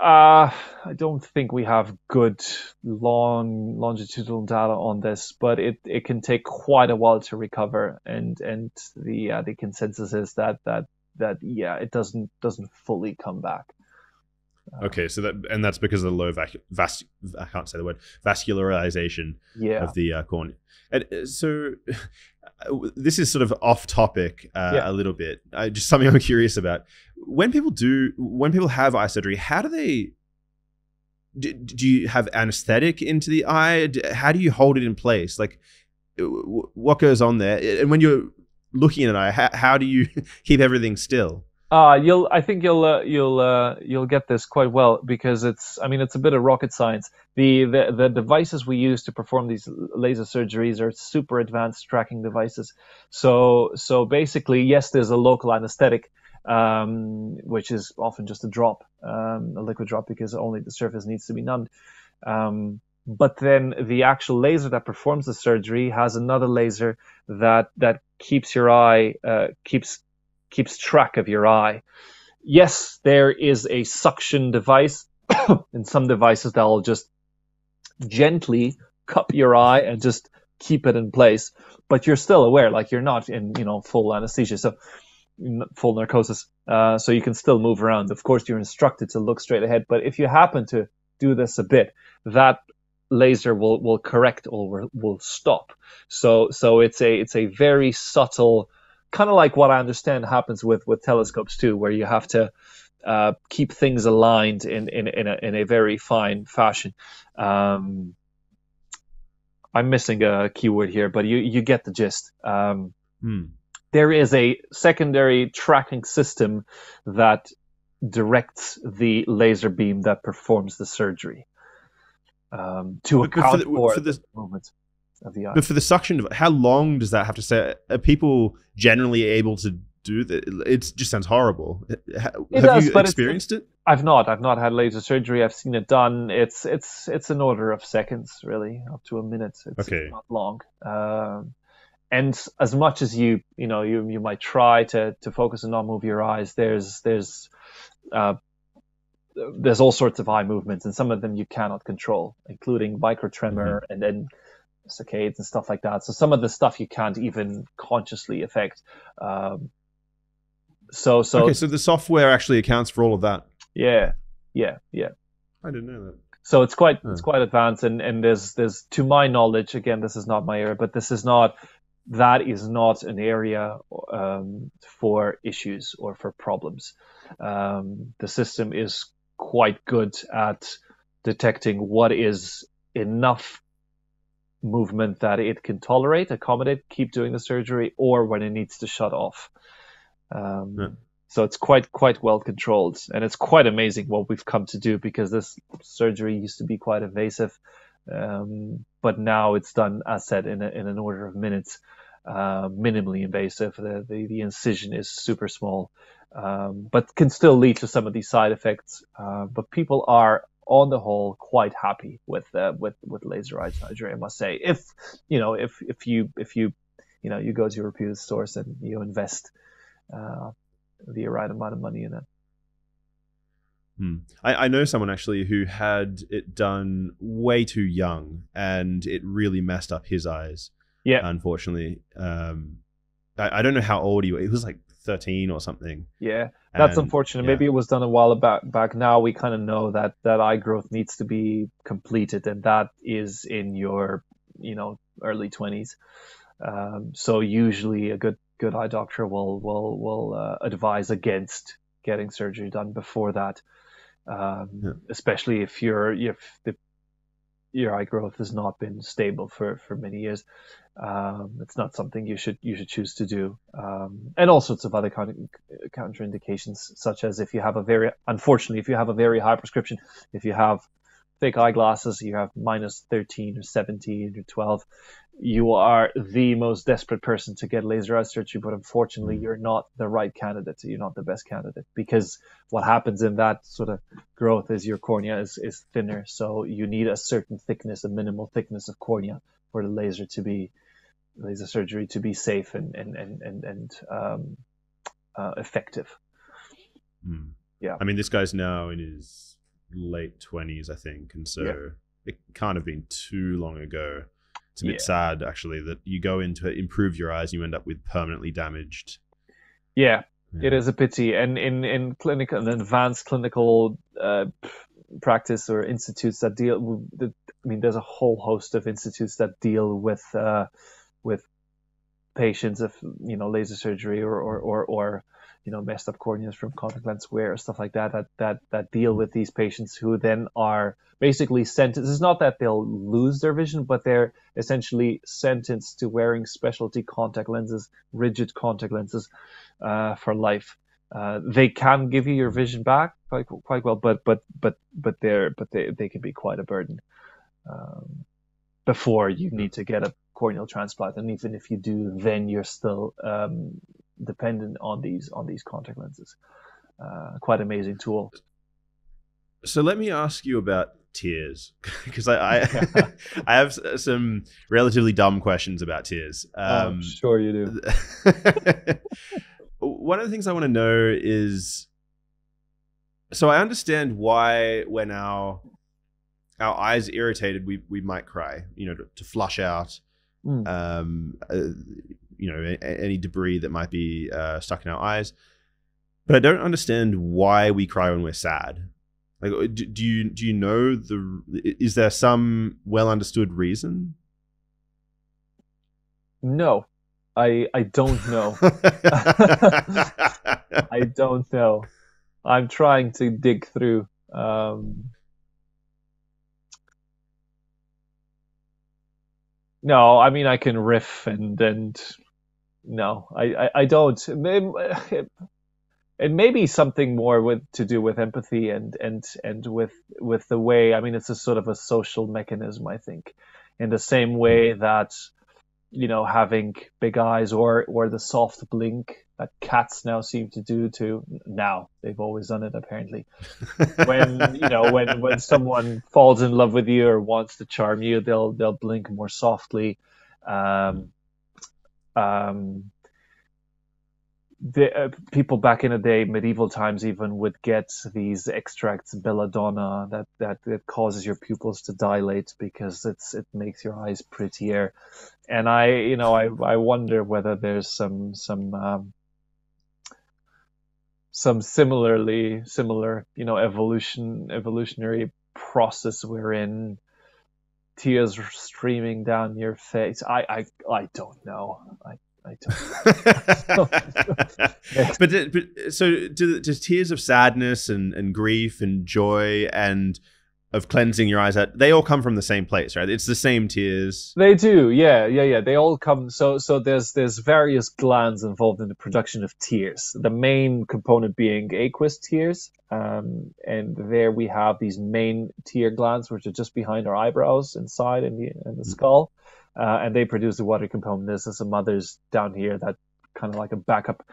Uh, I don't think we have good long longitudinal data on this, but it, it can take quite a while to recover, and and the uh, the consensus is that that that yeah, it doesn't doesn't fully come back. Uh, okay, so that and that's because of the low vacu vas I can't say the word vascularization yeah. of the uh, cornea. And uh, so this is sort of off topic uh, yeah. a little bit. I, just something I'm curious about. When people do, when people have eye surgery, how do they do, do you have anesthetic into the eye? How do you hold it in place? Like, what goes on there? And when you're looking at an eye, how, how do you keep everything still? Uh, you'll, I think you'll, uh, you'll, uh, you'll get this quite well, because it's, I mean, it's a bit of rocket science. The, the, the devices we use to perform these laser surgeries are super advanced tracking devices. So, so basically, yes, there's a local anesthetic, um, which is often just a drop, um, a liquid drop, because only the surface needs to be numbed. Um, But then the actual laser that performs the surgery has another laser that that keeps your eye, uh, keeps keeps track of your eye. Yes, there is a suction device in some devices that will just gently cup your eye and just keep it in place. But you're still aware, like you're not in, you know, full anesthesia, so full narcosis. Uh, so you can still move around. Of course, you're instructed to look straight ahead. But if you happen to do this a bit, that laser will will correct or will stop. So so it's a it's a very subtle, kind of like what I understand happens with with telescopes too, where you have to uh, keep things aligned in in in a, in a very fine fashion. Um, I'm missing a keyword here, but you you get the gist. Um, hmm. There is a secondary tracking system that directs the laser beam that performs the surgery. Um, to but, account but for, the, for, for the, the movement of the eye. But for the suction device, how long does that have to stay? Are people generally able to do that? It just sounds horrible. Have it does, you but experienced it? I've not. I've not had laser surgery. I've seen it done. It's it's it's an order of seconds, really, up to a minute. It's okay. Not long. Um, and as much as you you know you you might try to to focus and not move your eyes, there's there's uh, there's all sorts of eye movements, and some of them you cannot control, including microtremor mm-hmm. and then saccades and stuff like that. So some of the stuff you can't even consciously affect. Um, so, so okay, so the software actually accounts for all of that. Yeah, yeah, yeah. I didn't know that. So it's quite oh. it's quite advanced, and and there's there's to my knowledge, again, this is not my area, but this is not that is not an area um, for issues or for problems. Um, the system is quite good at detecting what is enough movement that it can tolerate, accommodate, keep doing the surgery, or when it needs to shut off. Um, yeah. So it's quite quite well controlled, and it's quite amazing what we've come to do, because this surgery used to be quite invasive, um, but now it's done, as said, in, a, in an order of minutes, uh, minimally invasive. The, the, the incision is super small. Um, but can still lead to some of these side effects. Uh, but people are, on the whole, quite happy with uh, with with laser eye surgery, I must say. If you know, if if you if you you know, you go to your reputed source and you invest uh, the right amount of money in it. Hmm. I, I know someone actually who had it done way too young, and it really messed up his eyes. Yeah, unfortunately, um, I, I don't know how old he was. It was like thirteen or something. Yeah, that's and, unfortunate. Yeah. Maybe it was done a while back. Back now, we kind of know that that eye growth needs to be completed, and that is in your, you know, early twenties. Um, so usually, a good good eye doctor will will will uh, advise against getting surgery done before that, um, yeah. especially if you're if the your eye growth has not been stable for, for many years. Um, it's not something you should you should choose to do. Um, and all sorts of other counterindications, such as if you have a very, unfortunately, if you have a very high prescription, if you have thick eyeglasses, you have minus thirteen or seventeen or twelve, you are the most desperate person to get laser eye surgery, but unfortunately you're not the right candidate, so you're not the best candidate, because what happens in that sort of growth is your cornea is, is thinner, so you need a certain thickness, a minimal thickness of cornea for the laser to be laser surgery to be safe and and and and, and um, uh, effective. Mm. Yeah, I mean, this guy's now in his late twenties, I think, and so yeah. It can't have been too long ago. It's a bit yeah. sad, actually, that you go in to improve your eyes and you end up with permanently damaged. Yeah, yeah. It is a pity. And in, in clinical, in advanced clinical uh, practice or institutes that deal with, I mean, there's a whole host of institutes that deal with uh, with patients of, you know, laser surgery or or or, or you know, messed up corneas from contact lens wear, stuff like that, that, that, that deal with these patients who then are basically sentenced. It's not that they'll lose their vision, but they're essentially sentenced to wearing specialty contact lenses, rigid contact lenses uh, for life. Uh, they can give you your vision back quite, quite well, but but but but they're but they they can be quite a burden um, before you need to get a corneal transplant. And even if you do, then you're still um, dependent on these on these contact lenses. Uh, quite amazing tool. So let me ask you about tears, because I I, I have some relatively dumb questions about tears. Um, I'm sure you do. One of the things I want to know is, so I understand why when our our eyes are irritated, we we might cry, you know, to, to flush out, mm. um, uh, you know, a, any debris that might be uh, stuck in our eyes. But I don't understand why we cry when we're sad. Like, do, do you do you know the? Is there some well understood reason? No. I, I don't know. I don't know. I'm trying to dig through. Um, no, I mean, I can riff and, and no, I, I, I don't. It, it may be something more with to do with empathy and, and, and with, with the way, I mean, it's a sort of a social mechanism, I think, in the same way that, you know, having big eyes or or the soft blink that cats now seem to do to now. They've always done it, apparently. When you know, when when someone falls in love with you or wants to charm you, they'll they'll blink more softly. Um, um, the uh, people back in the day, medieval times, even would get these extracts belladonna that that it causes your pupils to dilate because it's it makes your eyes prettier. And I, you know, I I wonder whether there's some some um, some similarly similar you know evolution evolutionary process wherein tears streaming down your face. I I I don't know. I, I don't. but, but so do, do tears of sadness and, and grief and joy and of cleansing your eyes out, they all come from the same place, right? It's the same tears. They do, yeah, yeah, yeah. They all come. So, so there's there's various glands involved in the production of tears. The main component being aqueous tears, um, and there we have these main tear glands, which are just behind our eyebrows, inside in the in the skull. Uh, and they produce the water component. There's some others down here that kind of like a backup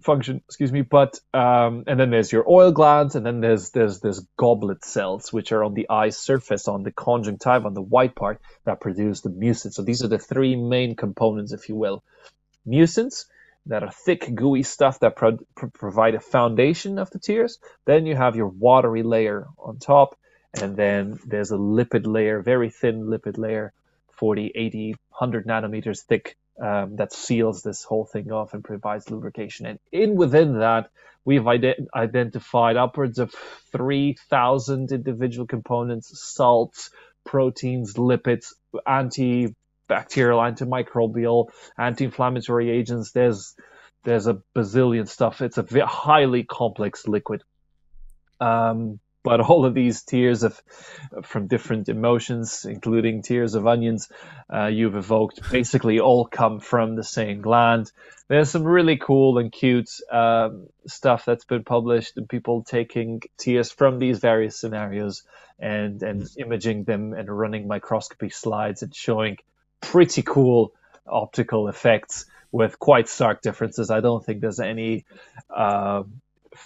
function, excuse me. But um, and then there's your oil glands, and then there's there's there's goblet cells, which are on the eye surface, on the conjunctiva, on the white part, that produce the mucin. So these are the three main components, if you will. Mucins, that are thick, gooey stuff that pro pro provide a foundation of the tears. Then you have your watery layer on top, and then there's a lipid layer, very thin lipid layer, forty, eighty, one hundred nanometers thick, um, that seals this whole thing off and provides lubrication. And in within that, we've ide identified upwards of three thousand individual components: salts, proteins, lipids, antibacterial, antimicrobial, anti-inflammatory agents. There's there's a bazillion stuff. It's a highly complex liquid. Um, But all of these tears of, from different emotions, including tears of onions, uh, you've evoked, basically all come from the same gland. There's some really cool and cute um, stuff that's been published, and people taking tears from these various scenarios and and imaging them and running microscopy slides and showing pretty cool optical effects with quite stark differences. I don't think there's any Uh,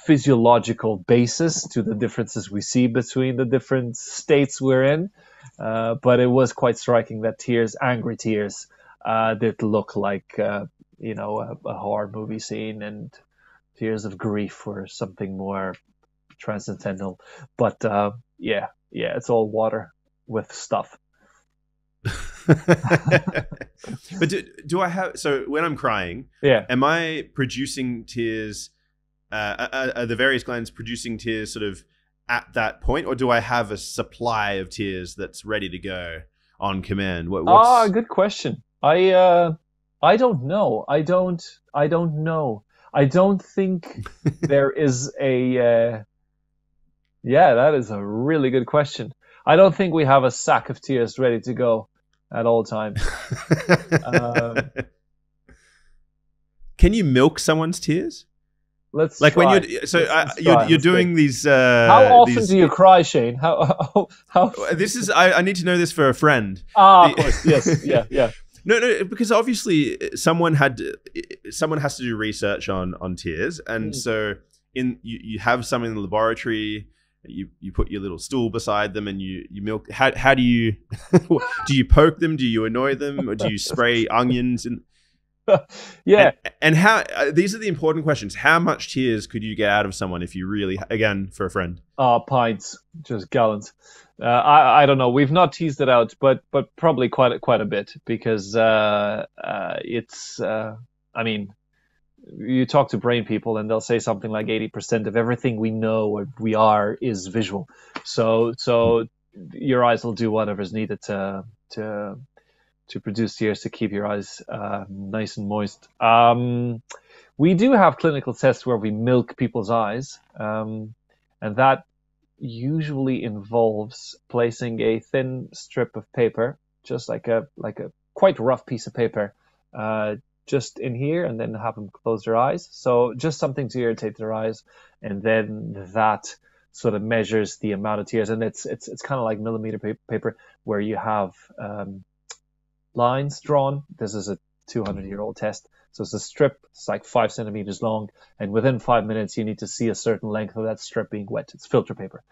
physiological basis to the differences we see between the different states we're in, uh, but it was quite striking that tears, angry tears, uh, did look like uh, you know a, a horror movie scene, and tears of grief were something more transcendental. But uh, yeah, yeah, it's all water with stuff. But do, do I have, so when I'm crying, yeah, am I producing tears? Uh, are, are the various glands producing tears sort of at that point, or do I have a supply of tears that's ready to go on command? What, what's... Ah, good question. I uh, I don't know. I don't. I don't know. I don't think there is a... Uh, yeah, that is a really good question. I don't think we have a sack of tears ready to go at all times. um, Can you milk someone's tears? Let's like try. when you're so uh, you're, you're doing these. Uh, how often these... do you cry, Shane? How how? how... This is I, I need to know this for a friend. Ah, the... of course, yes, yeah, yeah. No, no, because obviously someone had someone has to do research on on tears, and mm. so in you, you have some in the laboratory. You you put your little stool beside them and you you milk. How how do you do you poke them? Do you annoy them, or do you spray onions and? Yeah, and, and how uh, these are the important questions. How much tears could you get out of someone if you really, again, for a friend? Uh pints, just gallons. Uh, I I don't know. We've not teased it out, but but probably quite a, quite a bit because uh, uh, it's. Uh, I mean, you talk to brain people and they'll say something like eighty percent of everything we know or we are is visual. So so your eyes will do whatever is needed to to. to produce tears to keep your eyes uh, nice and moist. Um, we do have clinical tests where we milk people's eyes, um, and that usually involves placing a thin strip of paper, just like a like a quite rough piece of paper, uh, just in here, and then have them close their eyes. So just something to irritate their eyes, and then that sort of measures the amount of tears. And it's it's it's kind of like millimeter pa paper where you have um, lines drawn. This is a two hundred year old test, so it's a strip. It's like five centimeters long, and within five minutes you need to see a certain length of that strip being wet. It's filter paper,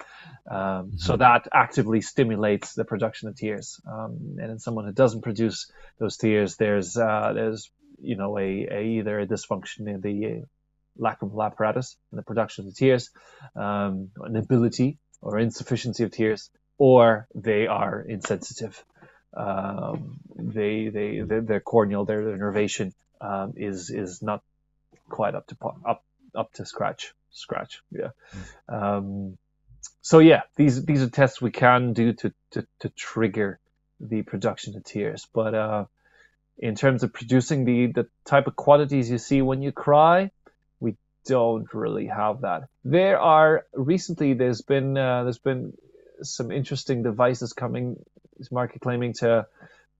um, mm-hmm. so that actively stimulates the production of tears. Um, and in someone who doesn't produce those tears, there's uh, there's you know a, a either a dysfunction in the lacrimal apparatus in the production of the tears, um, an inability or insufficiency of tears, or they are insensitive. Um, they, they, their corneal, their, their nervation um, is is not quite up to up up to scratch. Scratch, yeah. Um, so yeah, these these are tests we can do to to, to trigger the production of tears. But uh, in terms of producing the the type of quantities you see when you cry, we don't really have that. There are recently there's been uh, there's been some interesting devices coming. Is market claiming to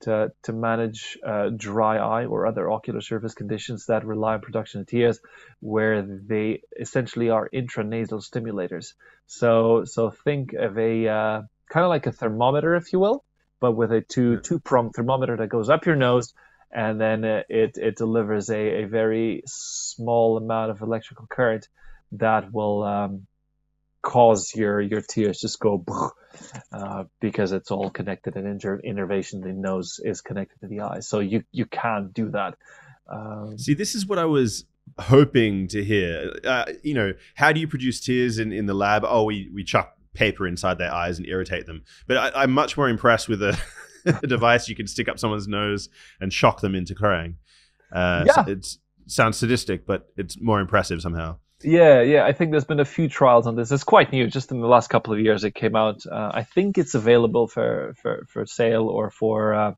to to manage uh, dry eye or other ocular surface conditions that rely on production of tears, where they essentially are intranasal stimulators. So so think of a uh, kind of like a thermometer, if you will, but with a two two pronged thermometer that goes up your nose, and then it it delivers a a very small amount of electrical current that will um, cause your your tears just go. Uh, because it's all connected and inter innervation, the nose is connected to the eye, so you you can do that. Um, See, this is what I was hoping to hear. Uh, you know, how do you produce tears in in the lab? Oh, we we chuck paper inside their eyes and irritate them. But I, I'm much more impressed with a, a device you can stick up someone's nose and shock them into crying. Uh, yeah, so it sounds sadistic, but it's more impressive somehow. Yeah, yeah. I think there's been a few trials on this. It's quite new. Just in the last couple of years, it came out. Uh, I think it's available for for, for sale or for uh,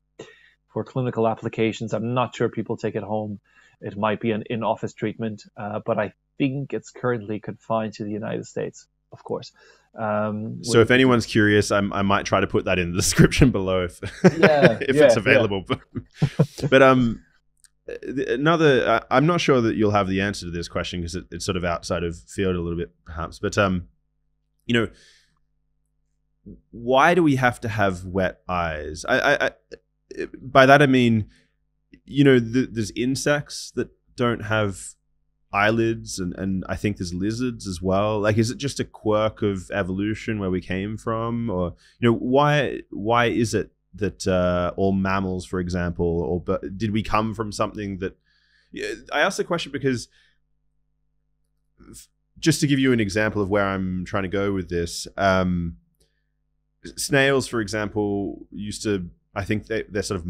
for clinical applications. I'm not sure people take it home. It might be an in-office treatment, uh, but I think it's currently confined to the United States, of course. Um, so if anyone's curious, I'm, I might try to put that in the description below if yeah, if yeah, it's available. Yeah. But um. Another, uh, I'm not sure that you'll have the answer to this question because it, it's sort of outside of field a little bit, perhaps. But um, you know, why do we have to have wet eyes? I, I, I by that I mean, you know, th there's insects that don't have eyelids, and and I think there's lizards as well. Like, is it just a quirk of evolution where we came from, or you know, why why is it? That uh, all mammals, for example, or but did we come from something that? I asked the question because, just to give you an example of where I'm trying to go with this, um, snails, for example, used to. I think they, they're sort of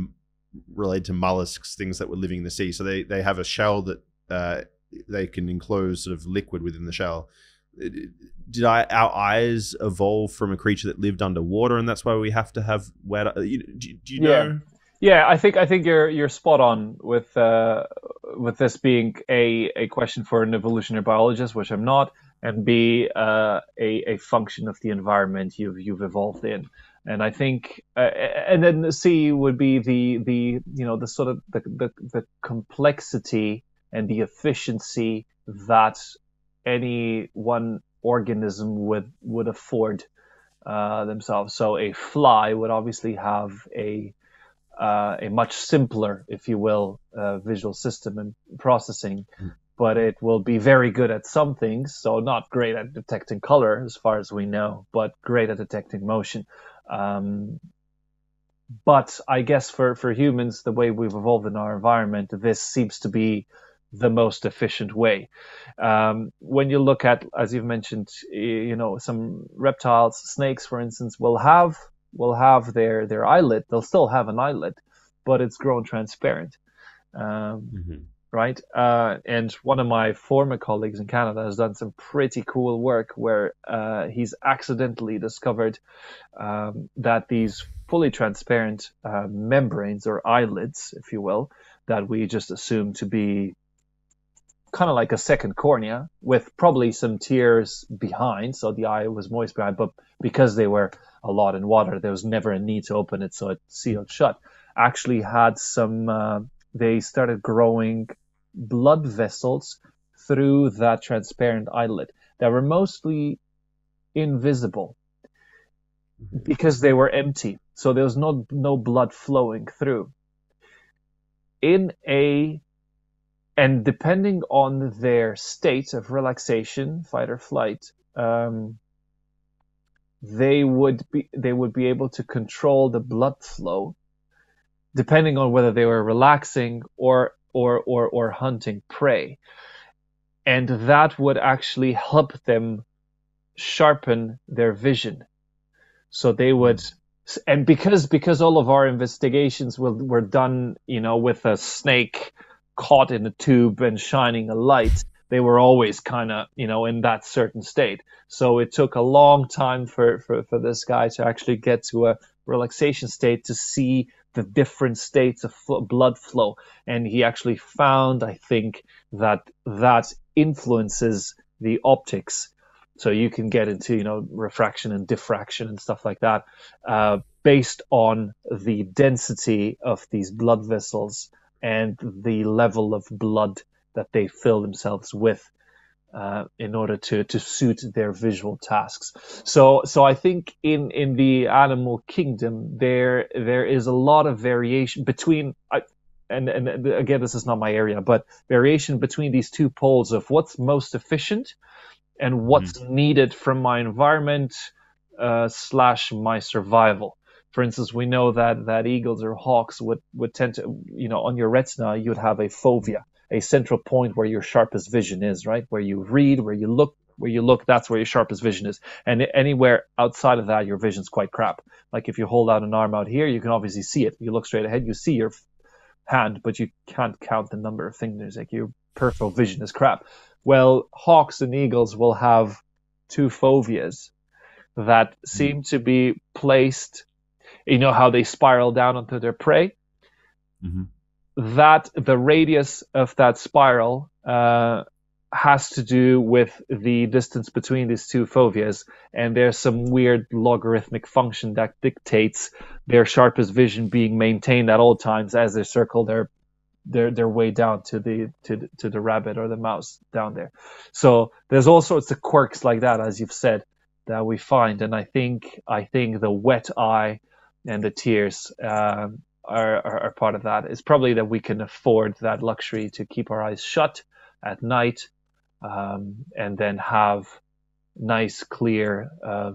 related to mollusks, things that were living in the sea. So they they have a shell that uh, they can enclose sort of liquid within the shell. Did I, our eyes evolve from a creature that lived underwater, and that's why we have to have wet? Do, do you know? Yeah. Yeah, I think I think you're you're spot on with uh, with this being a a question for an evolutionary biologist, which I'm not, and B uh, a a function of the environment you've you've evolved in. And I think, uh, and then C would be the the you know the sort of the the, the complexity and the efficiency that any one organism would would afford uh, themselves. So a fly would obviously have a Uh, a much simpler, if you will, uh, visual system and processing, but it will be very good at some things. So not great at detecting color, as far as we know, but great at detecting motion. Um, but I guess for, for humans, the way we've evolved in our environment, this seems to be the most efficient way. Um, when you look at, as you've mentioned, you know, some reptiles, snakes, for instance, will have will have their their eyelid, they'll still have an eyelid, but it's grown transparent, um, mm-hmm. right? Uh, and one of my former colleagues in Canada has done some pretty cool work where uh, he's accidentally discovered um, that these fully transparent uh, membranes or eyelids, if you will, that we just assume to be kind of like a second cornea with probably some tears behind, so the eye was moist behind, but because they were a lot in water, there was never a need to open it, so it sealed shut. Actually had some, uh, they started growing blood vessels through that transparent eyelid that were mostly invisible because they were empty, so there was no, no blood flowing through. In a And depending on their state of relaxation, fight or flight, um, they would be they would be able to control the blood flow, depending on whether they were relaxing or or or or hunting prey, and that would actually help them sharpen their vision. So they would. And because because all of our investigations were were done, you know, with a snake caught in a tube and shining a light, they were always kind of, you know, in that certain state. So it took a long time for, for, for this guy to actually get to a relaxation state to see the different states of fl- blood flow. And he actually found, I think, that that influences the optics. So you can get into, you know, refraction and diffraction and stuff like that, uh, based on the density of these blood vessels and the level of blood that they fill themselves with uh, in order to, to suit their visual tasks. So so I think in, in the animal kingdom, there there is a lot of variation between, and, and again, this is not my area, but variation between these two poles of what's most efficient and what's mm-hmm. needed from my environment uh, slash my survival. For instance, we know that, that eagles or hawks would, would tend to, you know, on your retina, you'd have a fovea, a central point where your sharpest vision is, right? Where you read, where you look, where you look, that's where your sharpest vision is. And anywhere outside of that, your vision's quite crap. Like if you hold out an arm out here, you can obviously see it. You look straight ahead, you see your hand, but you can't count the number of fingers. Like your peripheral vision is crap. Well, hawks and eagles will have two foveas that seem to be placed. You know how they spiral down onto their prey? Mm-hmm. That the radius of that spiral uh, has to do with the distance between these two foveas, and there's some weird logarithmic function that dictates their sharpest vision being maintained at all times as they circle their their their way down to the to to the rabbit or the mouse down there. So there's all sorts of quirks like that, as you've said, that we find, and I think I think the wet eye and the tears uh, are, are, are part of that. It's probably that we can afford that luxury to keep our eyes shut at night um, and then have nice, clear, uh,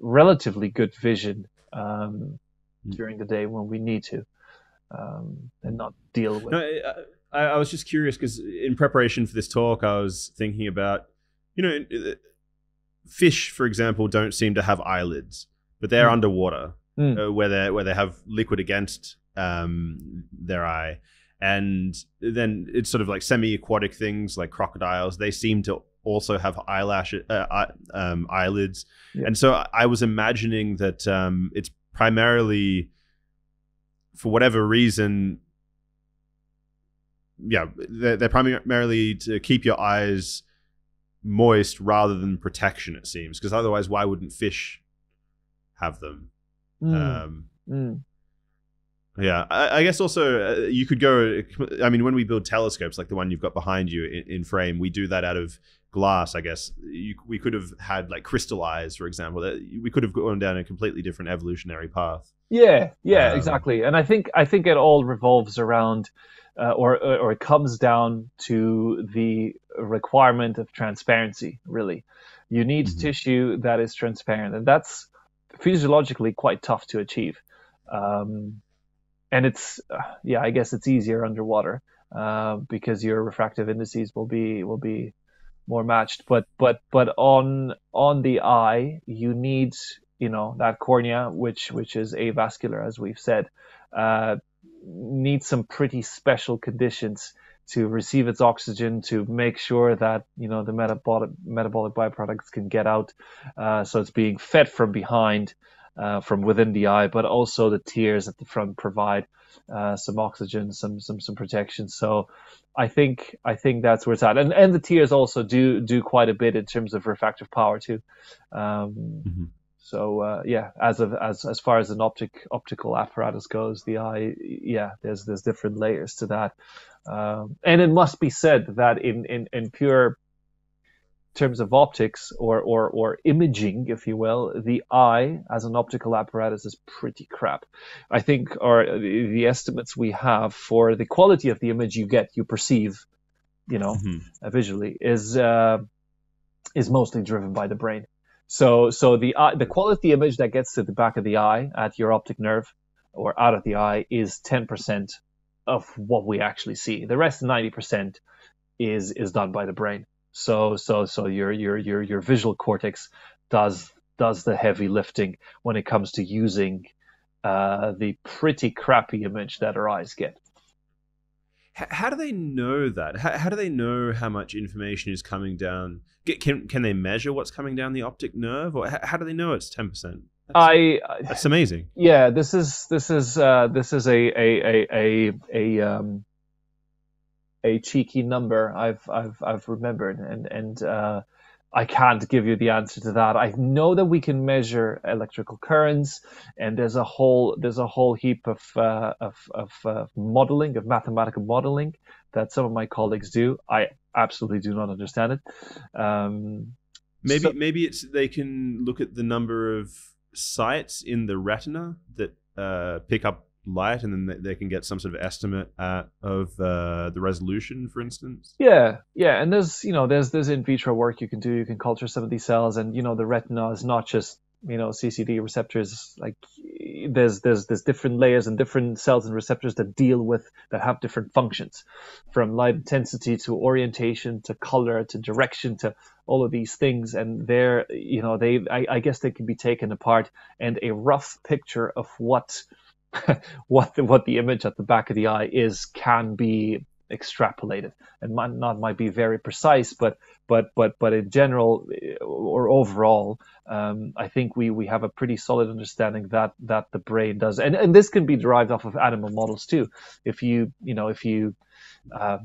relatively good vision um, mm. during the day when we need to um, and not deal with. No, I, I was just curious because in preparation for this talk, I was thinking about, you know, fish, for example, don't seem to have eyelids, but they're mm. underwater. Mm. Uh, where they where they have liquid against um, their eye, and then it's sort of like semi-aquatic things like crocodiles. They seem to also have eyelashes, uh, eye, um, eyelids, yeah. And so I was imagining that um, it's primarily for whatever reason, yeah, they're, they're primarily to keep your eyes moist rather than protection, it seems, because otherwise why wouldn't fish have them? Mm. Um, mm. Yeah, I, I guess also uh, you could go, I mean, when we build telescopes like the one you've got behind you in, in frame, we do that out of glass, I guess. You, we could have had like crystal eyes, for example. We could have gone down a completely different evolutionary path. Yeah, yeah, um, exactly. And I think I think it all revolves around uh, or, or it comes down to the requirement of transparency, really. You need mm-hmm. tissue that is transparent, and that's physiologically quite tough to achieve. Um, and it's, uh, yeah, I guess it's easier underwater uh, because your refractive indices will be will be more matched. But but but on on the eye, you need, you know, that cornea, which which is avascular, as we've said, uh, needs some pretty special conditions to receive its oxygen, to make sure that, you know, the metabolic metabolic byproducts can get out. Uh, so it's being fed from behind. Uh, from within the eye, but also the tears at the front provide uh, some oxygen, some some some protection. So I think I think that's where it's at, and and the tears also do do quite a bit in terms of refractive power too. Um, mm-hmm. So uh, yeah, as of as as far as an optic optical apparatus goes, the eye, yeah, there's there's different layers to that, um, and it must be said that in in in pure terms of optics or, or or imaging, if you will, the eye as an optical apparatus is pretty crap. I think our the estimates we have for the quality of the image you get, you perceive, you know, mm-hmm. visually, is uh, is mostly driven by the brain. So so the eye, the quality image that gets to the back of the eye at your optic nerve or out of the eye is ten percent of what we actually see. The rest, ninety percent, is is done by the brain. So so so your your your your visual cortex does does the heavy lifting when it comes to using uh, the pretty crappy image that our eyes get. How, how do they know that? How, how do they know how much information is coming down? Can can they measure what's coming down the optic nerve, or how, how do they know it's ten percent? I that's amazing. Yeah, this is this is uh, this is a a a a, a um. a cheeky number I've I've I've remembered, and and uh, I can't give you the answer to that. I know that we can measure electrical currents, and there's a whole there's a whole heap of uh, of of uh, modeling, of mathematical modeling that some of my colleagues do. I absolutely do not understand it. Um, maybe so, maybe it's they can look at the number of sites in the retina that uh, pick up light, and then they can get some sort of estimate uh, of uh, the resolution, for instance. Yeah, yeah, and there's you know there's there's in vitro work you can do. You can culture some of these cells, and you know the retina is not just you know C C D receptors. Like there's there's there's different layers and different cells and receptors that deal with that have different functions, from light intensity to orientation to color to direction to all of these things. And they're you know they I, I guess they can be taken apart, and a rough picture of what what the, what the image at the back of the eye is can be extrapolated, and might not might be very precise, but but but but in general or overall, um, I think we we have a pretty solid understanding that that the brain does, and and this can be derived off of animal models too. If you you know if you uh,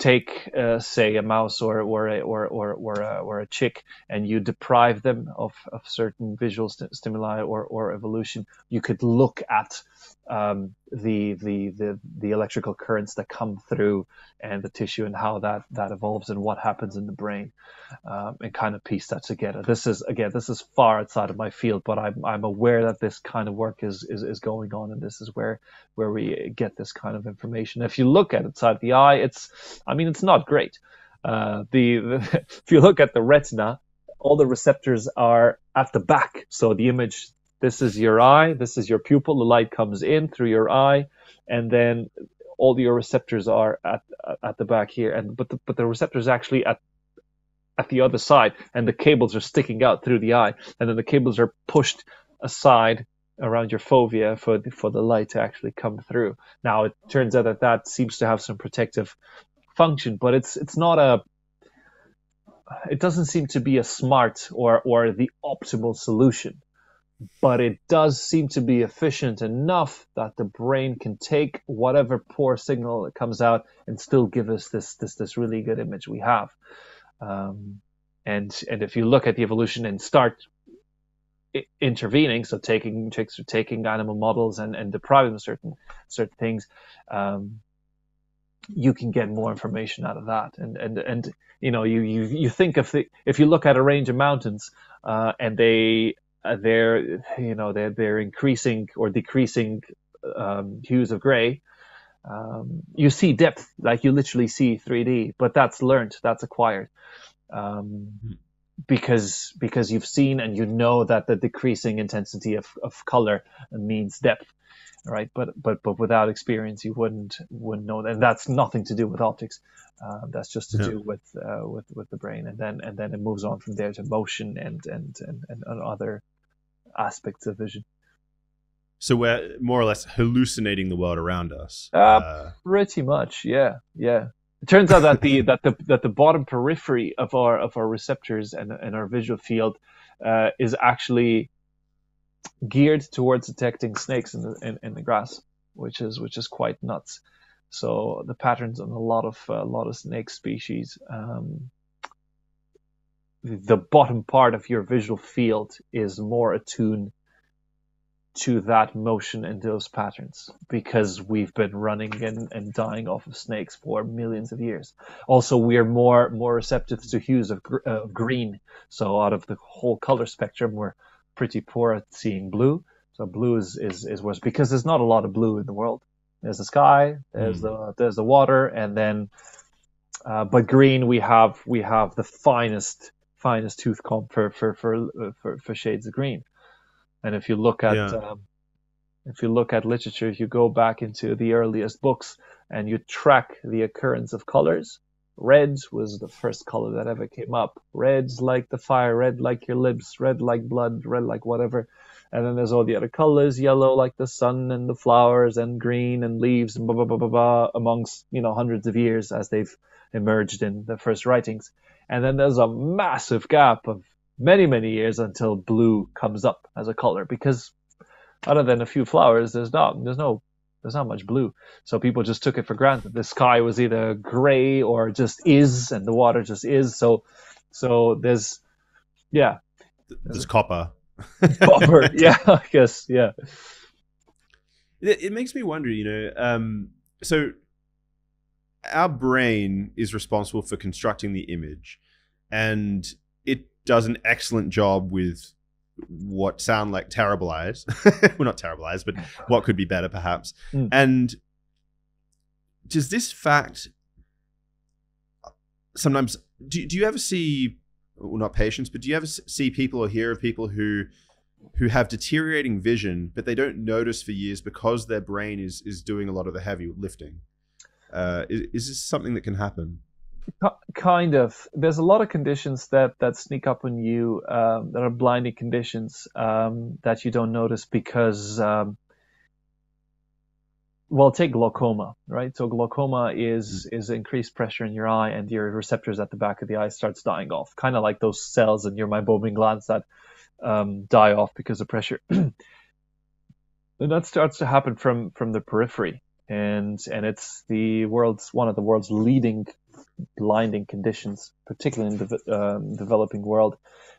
take uh, say a mouse or or a, or or or a, or a chick, and you deprive them of of certain visual st stimuli or or evolution, you could look at um the, the the the electrical currents that come through and the tissue and how that that evolves and what happens in the brain, um, and kind of piece that together. This is again this is far outside of my field, but i'm i'm aware that this kind of work is is, is going on, and this is where where we get this kind of information. If you look at inside the eye, it's i mean it's not great. Uh the, the if you look at the retina, all the receptors are at the back, so the image, this is your eye, this is your pupil, the light comes in through your eye, and then all your receptors are at at the back here, and but the, but the receptors actually at at the other side, and the cables are sticking out through the eye, and then the cables are pushed aside around your fovea for the, for the light to actually come through. Now it turns out that that seems to have some protective function, but it's it's not a it doesn't seem to be a smart or or the optimal solution. but it does seem to be efficient enough that the brain can take whatever poor signal that comes out and still give us this this this really good image we have. Um, and and if you look at the evolution and start intervening, so taking tricks or taking animal models and, and depriving certain certain things, um, you can get more information out of that. And and and you know, you you you think of the if you look at a range of mountains uh, and they uh, they're you know they're they're increasing or decreasing um, hues of gray, um, you see depth, like you literally see three D. But that's learned, that's acquired. Um, mm-hmm. Because because you've seen and you know that the decreasing intensity of, of color means depth, right? But but but without experience, you wouldn't wouldn't know that. And that's nothing to do with optics. Uh, that's just to yeah. do with uh, with with the brain, and then and then it moves on from there to motion and and and, and other aspects of vision. So we're more or less hallucinating the world around us. Uh, uh... Pretty much, yeah, yeah. It turns out that the that the that the bottom periphery of our of our receptors and and our visual field uh, is actually geared towards detecting snakes in the in, in the grass, which is which is quite nuts. So the patterns on a lot of a lot of snake species, um, the bottom part of your visual field is more attuned to that motion and those patterns, because we've been running and, and dying off of snakes for millions of years. Also, we are more more receptive to hues of gr uh, green. So out of the whole color spectrum, we're pretty poor at seeing blue. So blue is, is, is worse, because there's not a lot of blue in the world. There's the sky, there's mm. the there's the water, and then uh, but green we have we have the finest finest tooth comb for for for for, for shades of green. And if you look at yeah. um, if you look at literature, if you go back into the earliest books and you track the occurrence of colors, red was the first color that ever came up. Red's like the fire, red like your lips, red like blood, red like whatever. And then there's all the other colors, yellow like the sun and the flowers and green and leaves and blah, blah, blah, blah, blah, amongst, you know, hundreds of years as they've emerged in the first writings. And then there's a massive gap of many, many years until blue comes up as a color, because other than a few flowers, there's not, there's no, there's not much blue. So people just took it for granted. The sky was either gray or just is, and the water just is. So, so there's, yeah. There's, there's copper. Copper, yeah, I guess, yeah. It, it makes me wonder, you know, um, so our brain is responsible for constructing the image, and it does an excellent job with what sound like terrible eyes. Well, not terrible eyes, but what could be better perhaps. Mm. And does this fact sometimes, do, do you ever see, well, not patients, but do you ever see people or hear of people who who have deteriorating vision, but they don't notice for years because their brain is, is doing a lot of the heavy lifting? Uh, is, is this something that can happen? Kind of. There's a lot of conditions that that sneak up on you, um, that are blinding conditions, um, that you don't notice because, um, well, take glaucoma, right? So glaucoma is is increased pressure in your eye, and your receptors at the back of the eye starts dying off, kind of like those cells in your meibomian glands that um, die off because of pressure. And that starts to happen from from the periphery, and and it's the world's one of the world's leading blinding conditions, particularly in the um, developing world,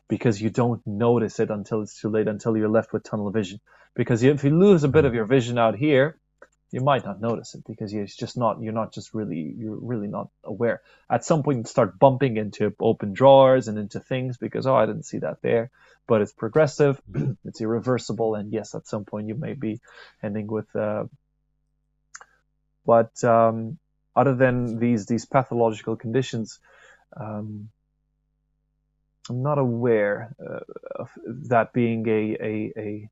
because you don't notice it until it's too late, until you're left with tunnel vision. Because if you lose a bit of your vision out here, you might not notice it, because you're just not you're not just really you're really not aware. At some point, you start bumping into open drawers and into things because, oh, I didn't see that there. But it's progressive, it's irreversible, and yes, at some point you may be ending with. Uh, but um, Other than these these pathological conditions, um, I'm not aware uh, of that being a a, a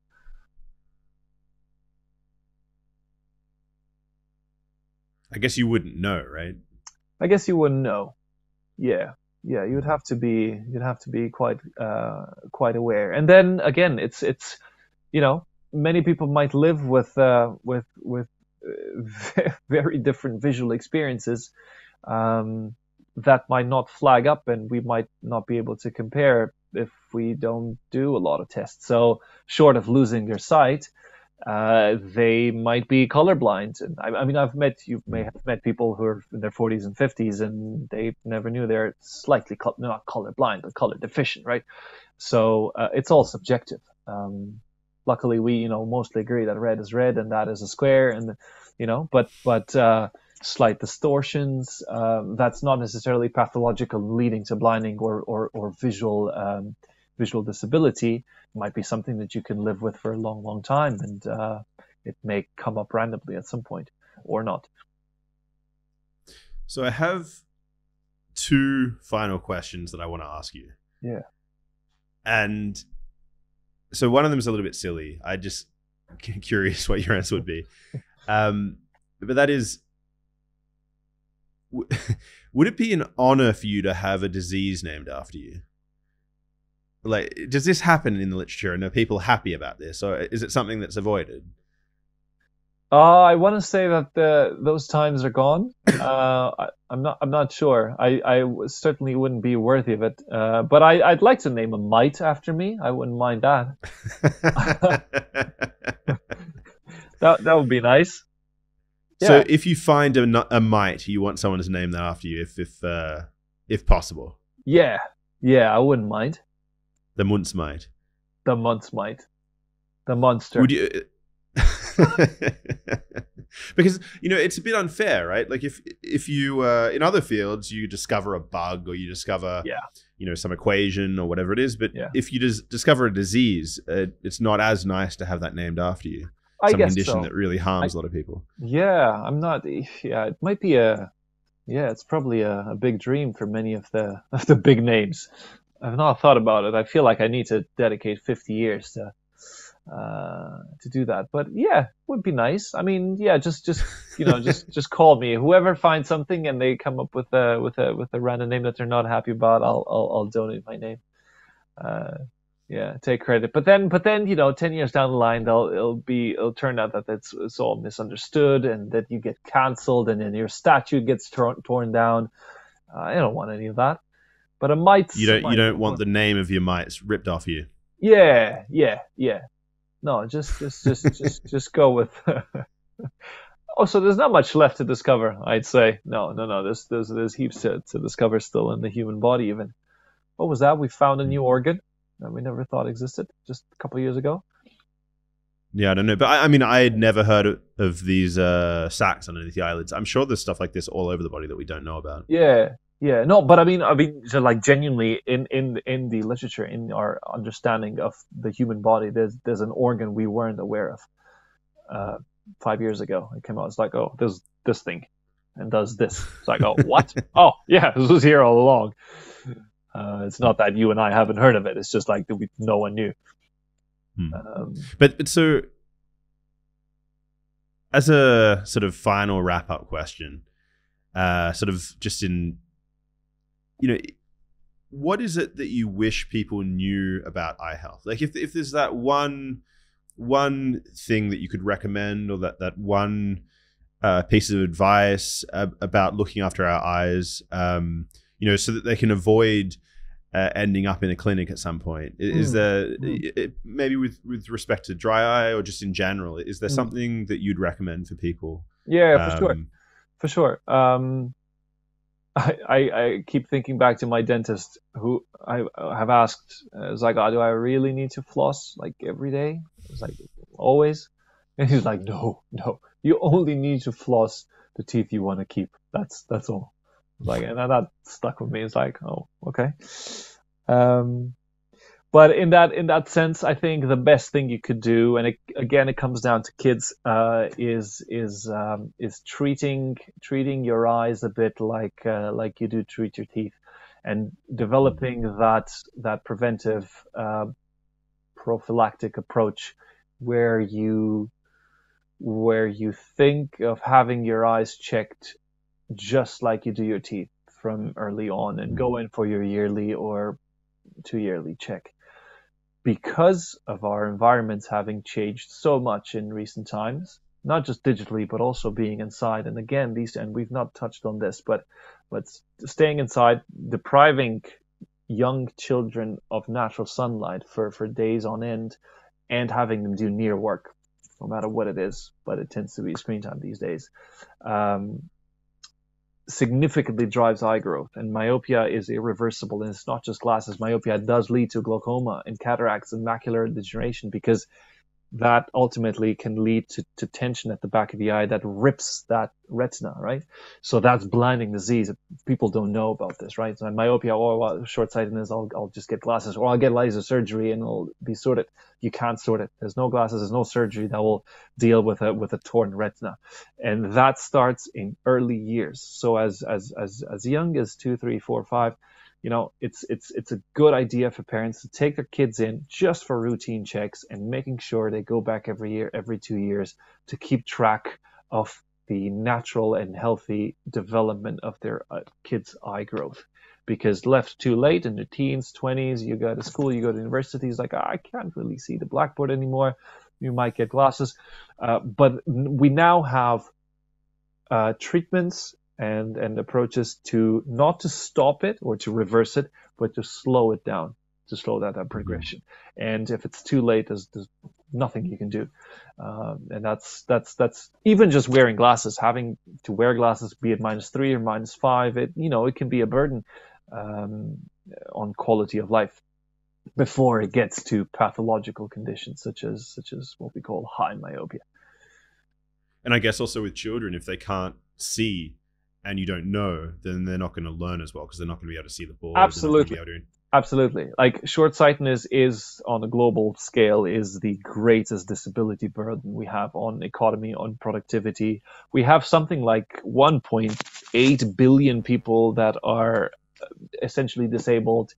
I guess you wouldn't know, right? I guess you wouldn't know. Yeah, yeah. You'd have to be you'd have to be quite uh, quite aware. And then again, it's it's you know, many people might live with uh, with with. very different visual experiences um, that might not flag up, and we might not be able to compare if we don't do a lot of tests. So short of losing your sight, uh, they might be colorblind. And I, I mean, I've met, you may have met people who are in their forties and fifties and they never knew they're slightly, co- not colorblind, but color deficient, right? So uh, it's all subjective. Um, luckily, we, you know, mostly agree that red is red and that is a square, and, you know, but, but, uh, slight distortions, uh, that's not necessarily pathological, leading to blinding or or, or visual um, visual disability. It might be something that you can live with for a long, long time, and uh, it may come up randomly at some point or not. So I have two final questions that I want to ask you. Yeah. And so one of them is a little bit silly. I just curious what your answer would be. Um, but that is, would it be an honor for you to have a disease named after you? Like, does this happen in the literature, and are people happy about this, or is it something that's avoided? Uh, I want to say that the, those times are gone. Uh, I, I'm not I'm not sure. I, I certainly wouldn't be worthy of it. Uh, but I, I'd like to name a mite after me. I wouldn't mind that. that, that would be nice. So yeah. If you find a, a mite, you want someone to name that after you, if if uh, if possible. Yeah, yeah, I wouldn't mind. The Muntz mite. The Muntz mite. The monster. Would you? Because you know it's a bit unfair, right? Like if if you uh, in other fields you discover a bug or you discover yeah. you know some equation or whatever it is, but yeah. if you just discover a disease, uh, it's not as nice to have that named after you. Some I guess condition so. That really harms I, a lot of people. Yeah, I'm not. Yeah, it might be a. Yeah, it's probably a, a big dream for many of the of the big names. I've not thought about it. I feel like I need to dedicate fifty years to uh, to do that. But yeah, it would be nice. I mean, yeah, just just you know, just just call me. Whoever finds something and they come up with a with a with a random name that they're not happy about, I'll I'll, I'll donate my name. Uh, Yeah, take credit. But then, but then, you know, ten years down the line, they'll it'll be it'll turn out that it's, it's all misunderstood, and that you get cancelled, and then your statue gets torn torn down. Uh, I don't want any of that. But a mite. You don't. Mites, you don't want the name of your mites ripped off you. Yeah, yeah, yeah. No, just, just, just, just, just go with. Oh, so there's not much left to discover, I'd say. No, no, no. There's there's there's heaps to to discover still in the human body. Even what was that? We found a new organ that we never thought existed just a couple of years ago. Yeah, I don't know. But I, I mean, I had never heard of, of these uh, sacs underneath the eyelids. I'm sure there's stuff like this all over the body that we don't know about. Yeah, yeah. No, but I mean, I mean, so like genuinely in, in, in the literature, in our understanding of the human body, there's there's an organ we weren't aware of uh, five years ago. It came out. It's like, oh, there's this thing and does this. It's like, oh, what? Oh, yeah, this was here all along. Uh, it's not that you and I haven't heard of it. It's just like that we, no one knew. Hmm. Um, but, but so, as a sort of final wrap-up question, uh, sort of just in, you know, what is it that you wish people knew about eye health? Like, if if there's that one one thing that you could recommend, or that that one uh, piece of advice ab- about looking after our eyes. Um, You know, so that they can avoid uh, ending up in a clinic at some point. Is mm. there mm. It, maybe with with respect to dry eye or just in general? Is there mm. something that you'd recommend for people? Yeah, for um, sure, for sure. Um, I, I I keep thinking back to my dentist, who I have asked. Uh, I was like, "Oh, do I really need to floss like every day?" I was like, "Always," and he's like, "No, no, you only need to floss the teeth you want to keep. That's that's all." Like, and that stuck with me. It's like, oh, okay. Um, but in that in that sense, I think the best thing you could do, and it, again, it comes down to kids, uh, is is um, is treating treating your eyes a bit like uh, like you do treat your teeth, and developing that that preventive uh, prophylactic approach, where you where you think of having your eyes checked just like you do your teeth from early on, and go in for your yearly or two yearly check. Because of our environments having changed so much in recent times, not just digitally, but also being inside. And again, these, and we've not touched on this, but, but staying inside, depriving young children of natural sunlight for, for days on end, and having them do near work, no matter what it is, but it tends to be screen time these days, um, significantly drives eye growth. And myopia is irreversible, and it's not just glasses. Myopia does lead to glaucoma and cataracts and macular degeneration, because that ultimately can lead to, to tension at the back of the eye that rips that retina, right? So that's blinding disease. People don't know about this, right? So myopia, or well, short-sightedness, I'll, I'll just get glasses, or I'll get laser surgery and it'll be sorted. You can't sort it. There's no glasses, there's no surgery that will deal with a, with a torn retina. And that starts in early years. So as, as, as, as young as two, three, four, five, you know, it's it's it's a good idea for parents to take their kids in just for routine checks, and making sure they go back every year, every two years, to keep track of the natural and healthy development of their uh, kids' eye growth. Because left too late in the teens, twenties, you go to school, you go to universities, like, oh, I can't really see the blackboard anymore. You might get glasses. Uh, but we now have uh, treatments and and approaches to not to stop it or to reverse it, but to slow it down, to slow that, that progression. And if it's too late, there's, there's nothing you can do. Um, and that's that's that's even just wearing glasses, having to wear glasses, be it minus three or minus five, it you know it can be a burden um, on quality of life before it gets to pathological conditions such as such as what we call high myopia. And I guess also with children, if they can't see and you don't know, then they're not going to learn as well, because they're not going to be able to see the board. Absolutely. Be able to... Absolutely. Like, short-sightedness is, on a global scale, is the greatest disability burden we have on economy, on productivity. We have something like one point eight billion people that are essentially disabled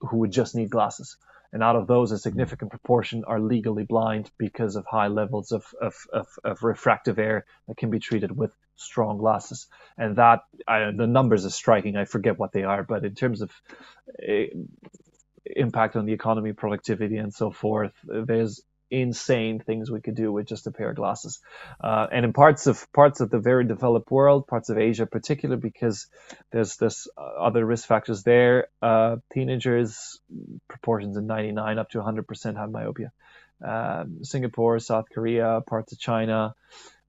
who would just need glasses. And out of those, a significant proportion are legally blind because of high levels of, of, of, of refractive error that can be treated with strong glasses. And that, I, the numbers are striking. I forget what they are, but in terms of uh, impact on the economy, productivity, and so forth, there's insane things we could do with just a pair of glasses. Uh, and in parts of parts of the very developed world, parts of Asia in particular, because there's this other risk factors there, uh, teenagers, proportions in ninety-nine up to one hundred percent have myopia. Um, Singapore, South Korea, parts of China,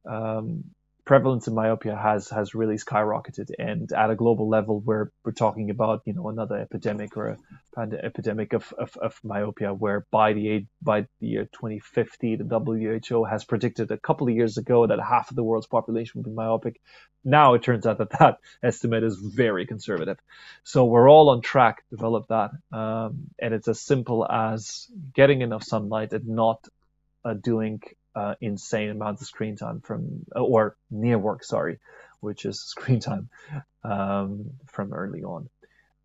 um, prevalence of myopia has has really skyrocketed, and at a global level, we're we're talking about you know another epidemic or a pand- epidemic of, of of myopia, where by the by the year twenty fifty, the W H O has predicted a couple of years ago that half of the world's population would be myopic. Now it turns out that that estimate is very conservative. So we're all on track to develop that, um, and it's as simple as getting enough sunlight and not uh, doing. Uh, insane amounts of screen time from or near work, sorry, which is screen time um, from early on.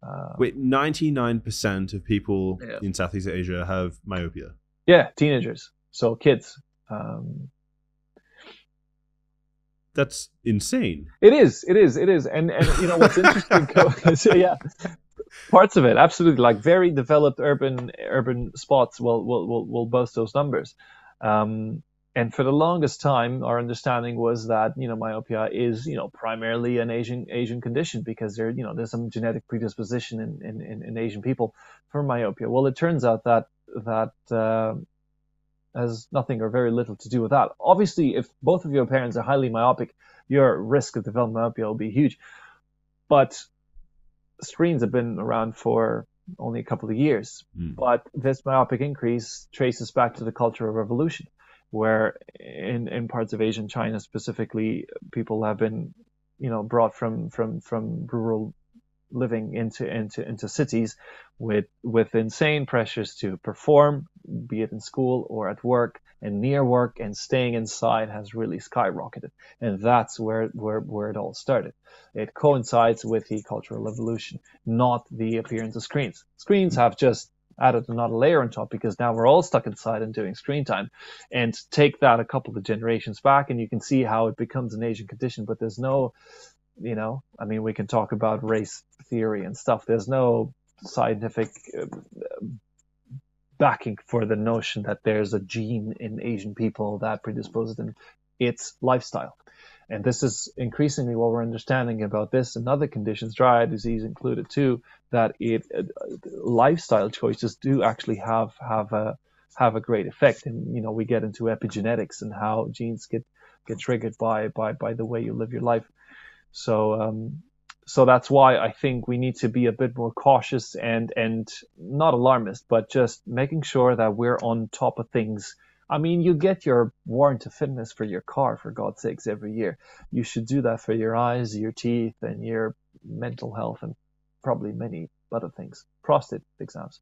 Uh, Wait, ninety-nine percent of people yeah. in Southeast Asia have myopia. Yeah, teenagers, so kids. Um, That's insane. It is, it is, it is, and and you know what's interesting? so, yeah. Parts of it, absolutely, like very developed urban urban spots will will will, will boast those numbers. Um, And for the longest time, our understanding was that, you know, myopia is, you know, primarily an Asian Asian condition, because there, you know, there's some genetic predisposition in, in, in, in Asian people for myopia. Well, it turns out that that uh, has nothing or very little to do with that. Obviously, if both of your parents are highly myopic, your risk of developing myopia will be huge. But screens have been around for only a couple of years. Mm. But this myopic increase traces back to the Cultural Revolution, where in, in parts of Asia and China specifically, people have been, you know, brought from, from, from rural living into, into, into cities with, with insane pressures to perform, be it in school or at work and near work, and staying inside has really skyrocketed. And that's where, where, where it all started. It coincides with the Cultural Revolution, not the appearance of screens. Screens have just added another layer on top, because now we're all stuck inside and doing screen time. And take that a couple of generations back and you can see how it becomes an Asian condition. But there's no, you know, I mean, we can talk about race theory and stuff. There's no scientific backing for the notion that there's a gene in Asian people that predisposes them. It's lifestyle. And this is increasingly what we're understanding about this and other conditions, dry eye disease included too, that it uh, lifestyle choices do actually have have a have a great effect. And you know, we get into epigenetics and how genes get get triggered by by by the way you live your life. So um, so that's why I think we need to be a bit more cautious and and not alarmist, but just making sure that we're on top of things. I mean, you get your warrant of fitness for your car, for God's sakes, every year. You should do that for your eyes, your teeth, and your mental health, and probably many other things. Prostate exams.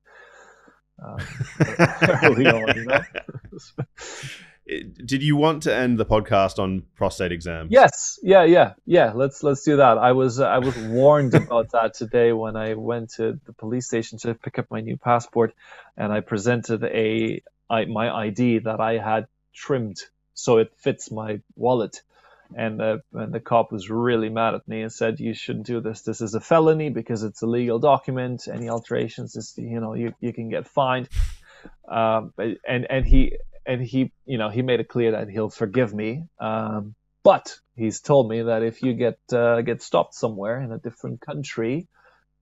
Um, early on, you know? Did you want to end the podcast on prostate exams? Yes, yeah, yeah, yeah. Let's let's do that. I was uh, I was warned about that today when I went to the police station to pick up my new passport, and I presented a I, my I D that I had trimmed so it fits my wallet, and the and the cop was really mad at me and said, "You shouldn't do this. This is a felony because it's a legal document. Any alterations, is, you know, you you can get fined." Um, and and he. And he, you know, he made it clear that he'll forgive me, um, but he's told me that if you get uh, get stopped somewhere in a different country,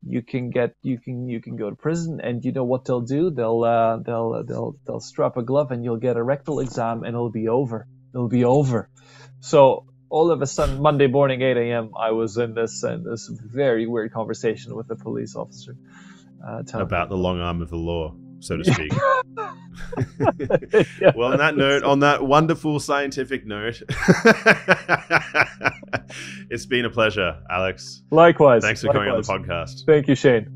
you can get you can you can go to prison. And you know what they'll do? They'll uh, they'll they'll they'll strap a glove, and you'll get a rectal exam, and it'll be over. It'll be over. So all of a sudden, Monday morning, eight a m, I was in this in this very weird conversation with a police officer uh, about the long arm of the law, so to speak. Well, on that note, on that wonderful scientific note, it's been a pleasure, Alex. Likewise. Thanks for Likewise. coming on the podcast. Thank you, Shane.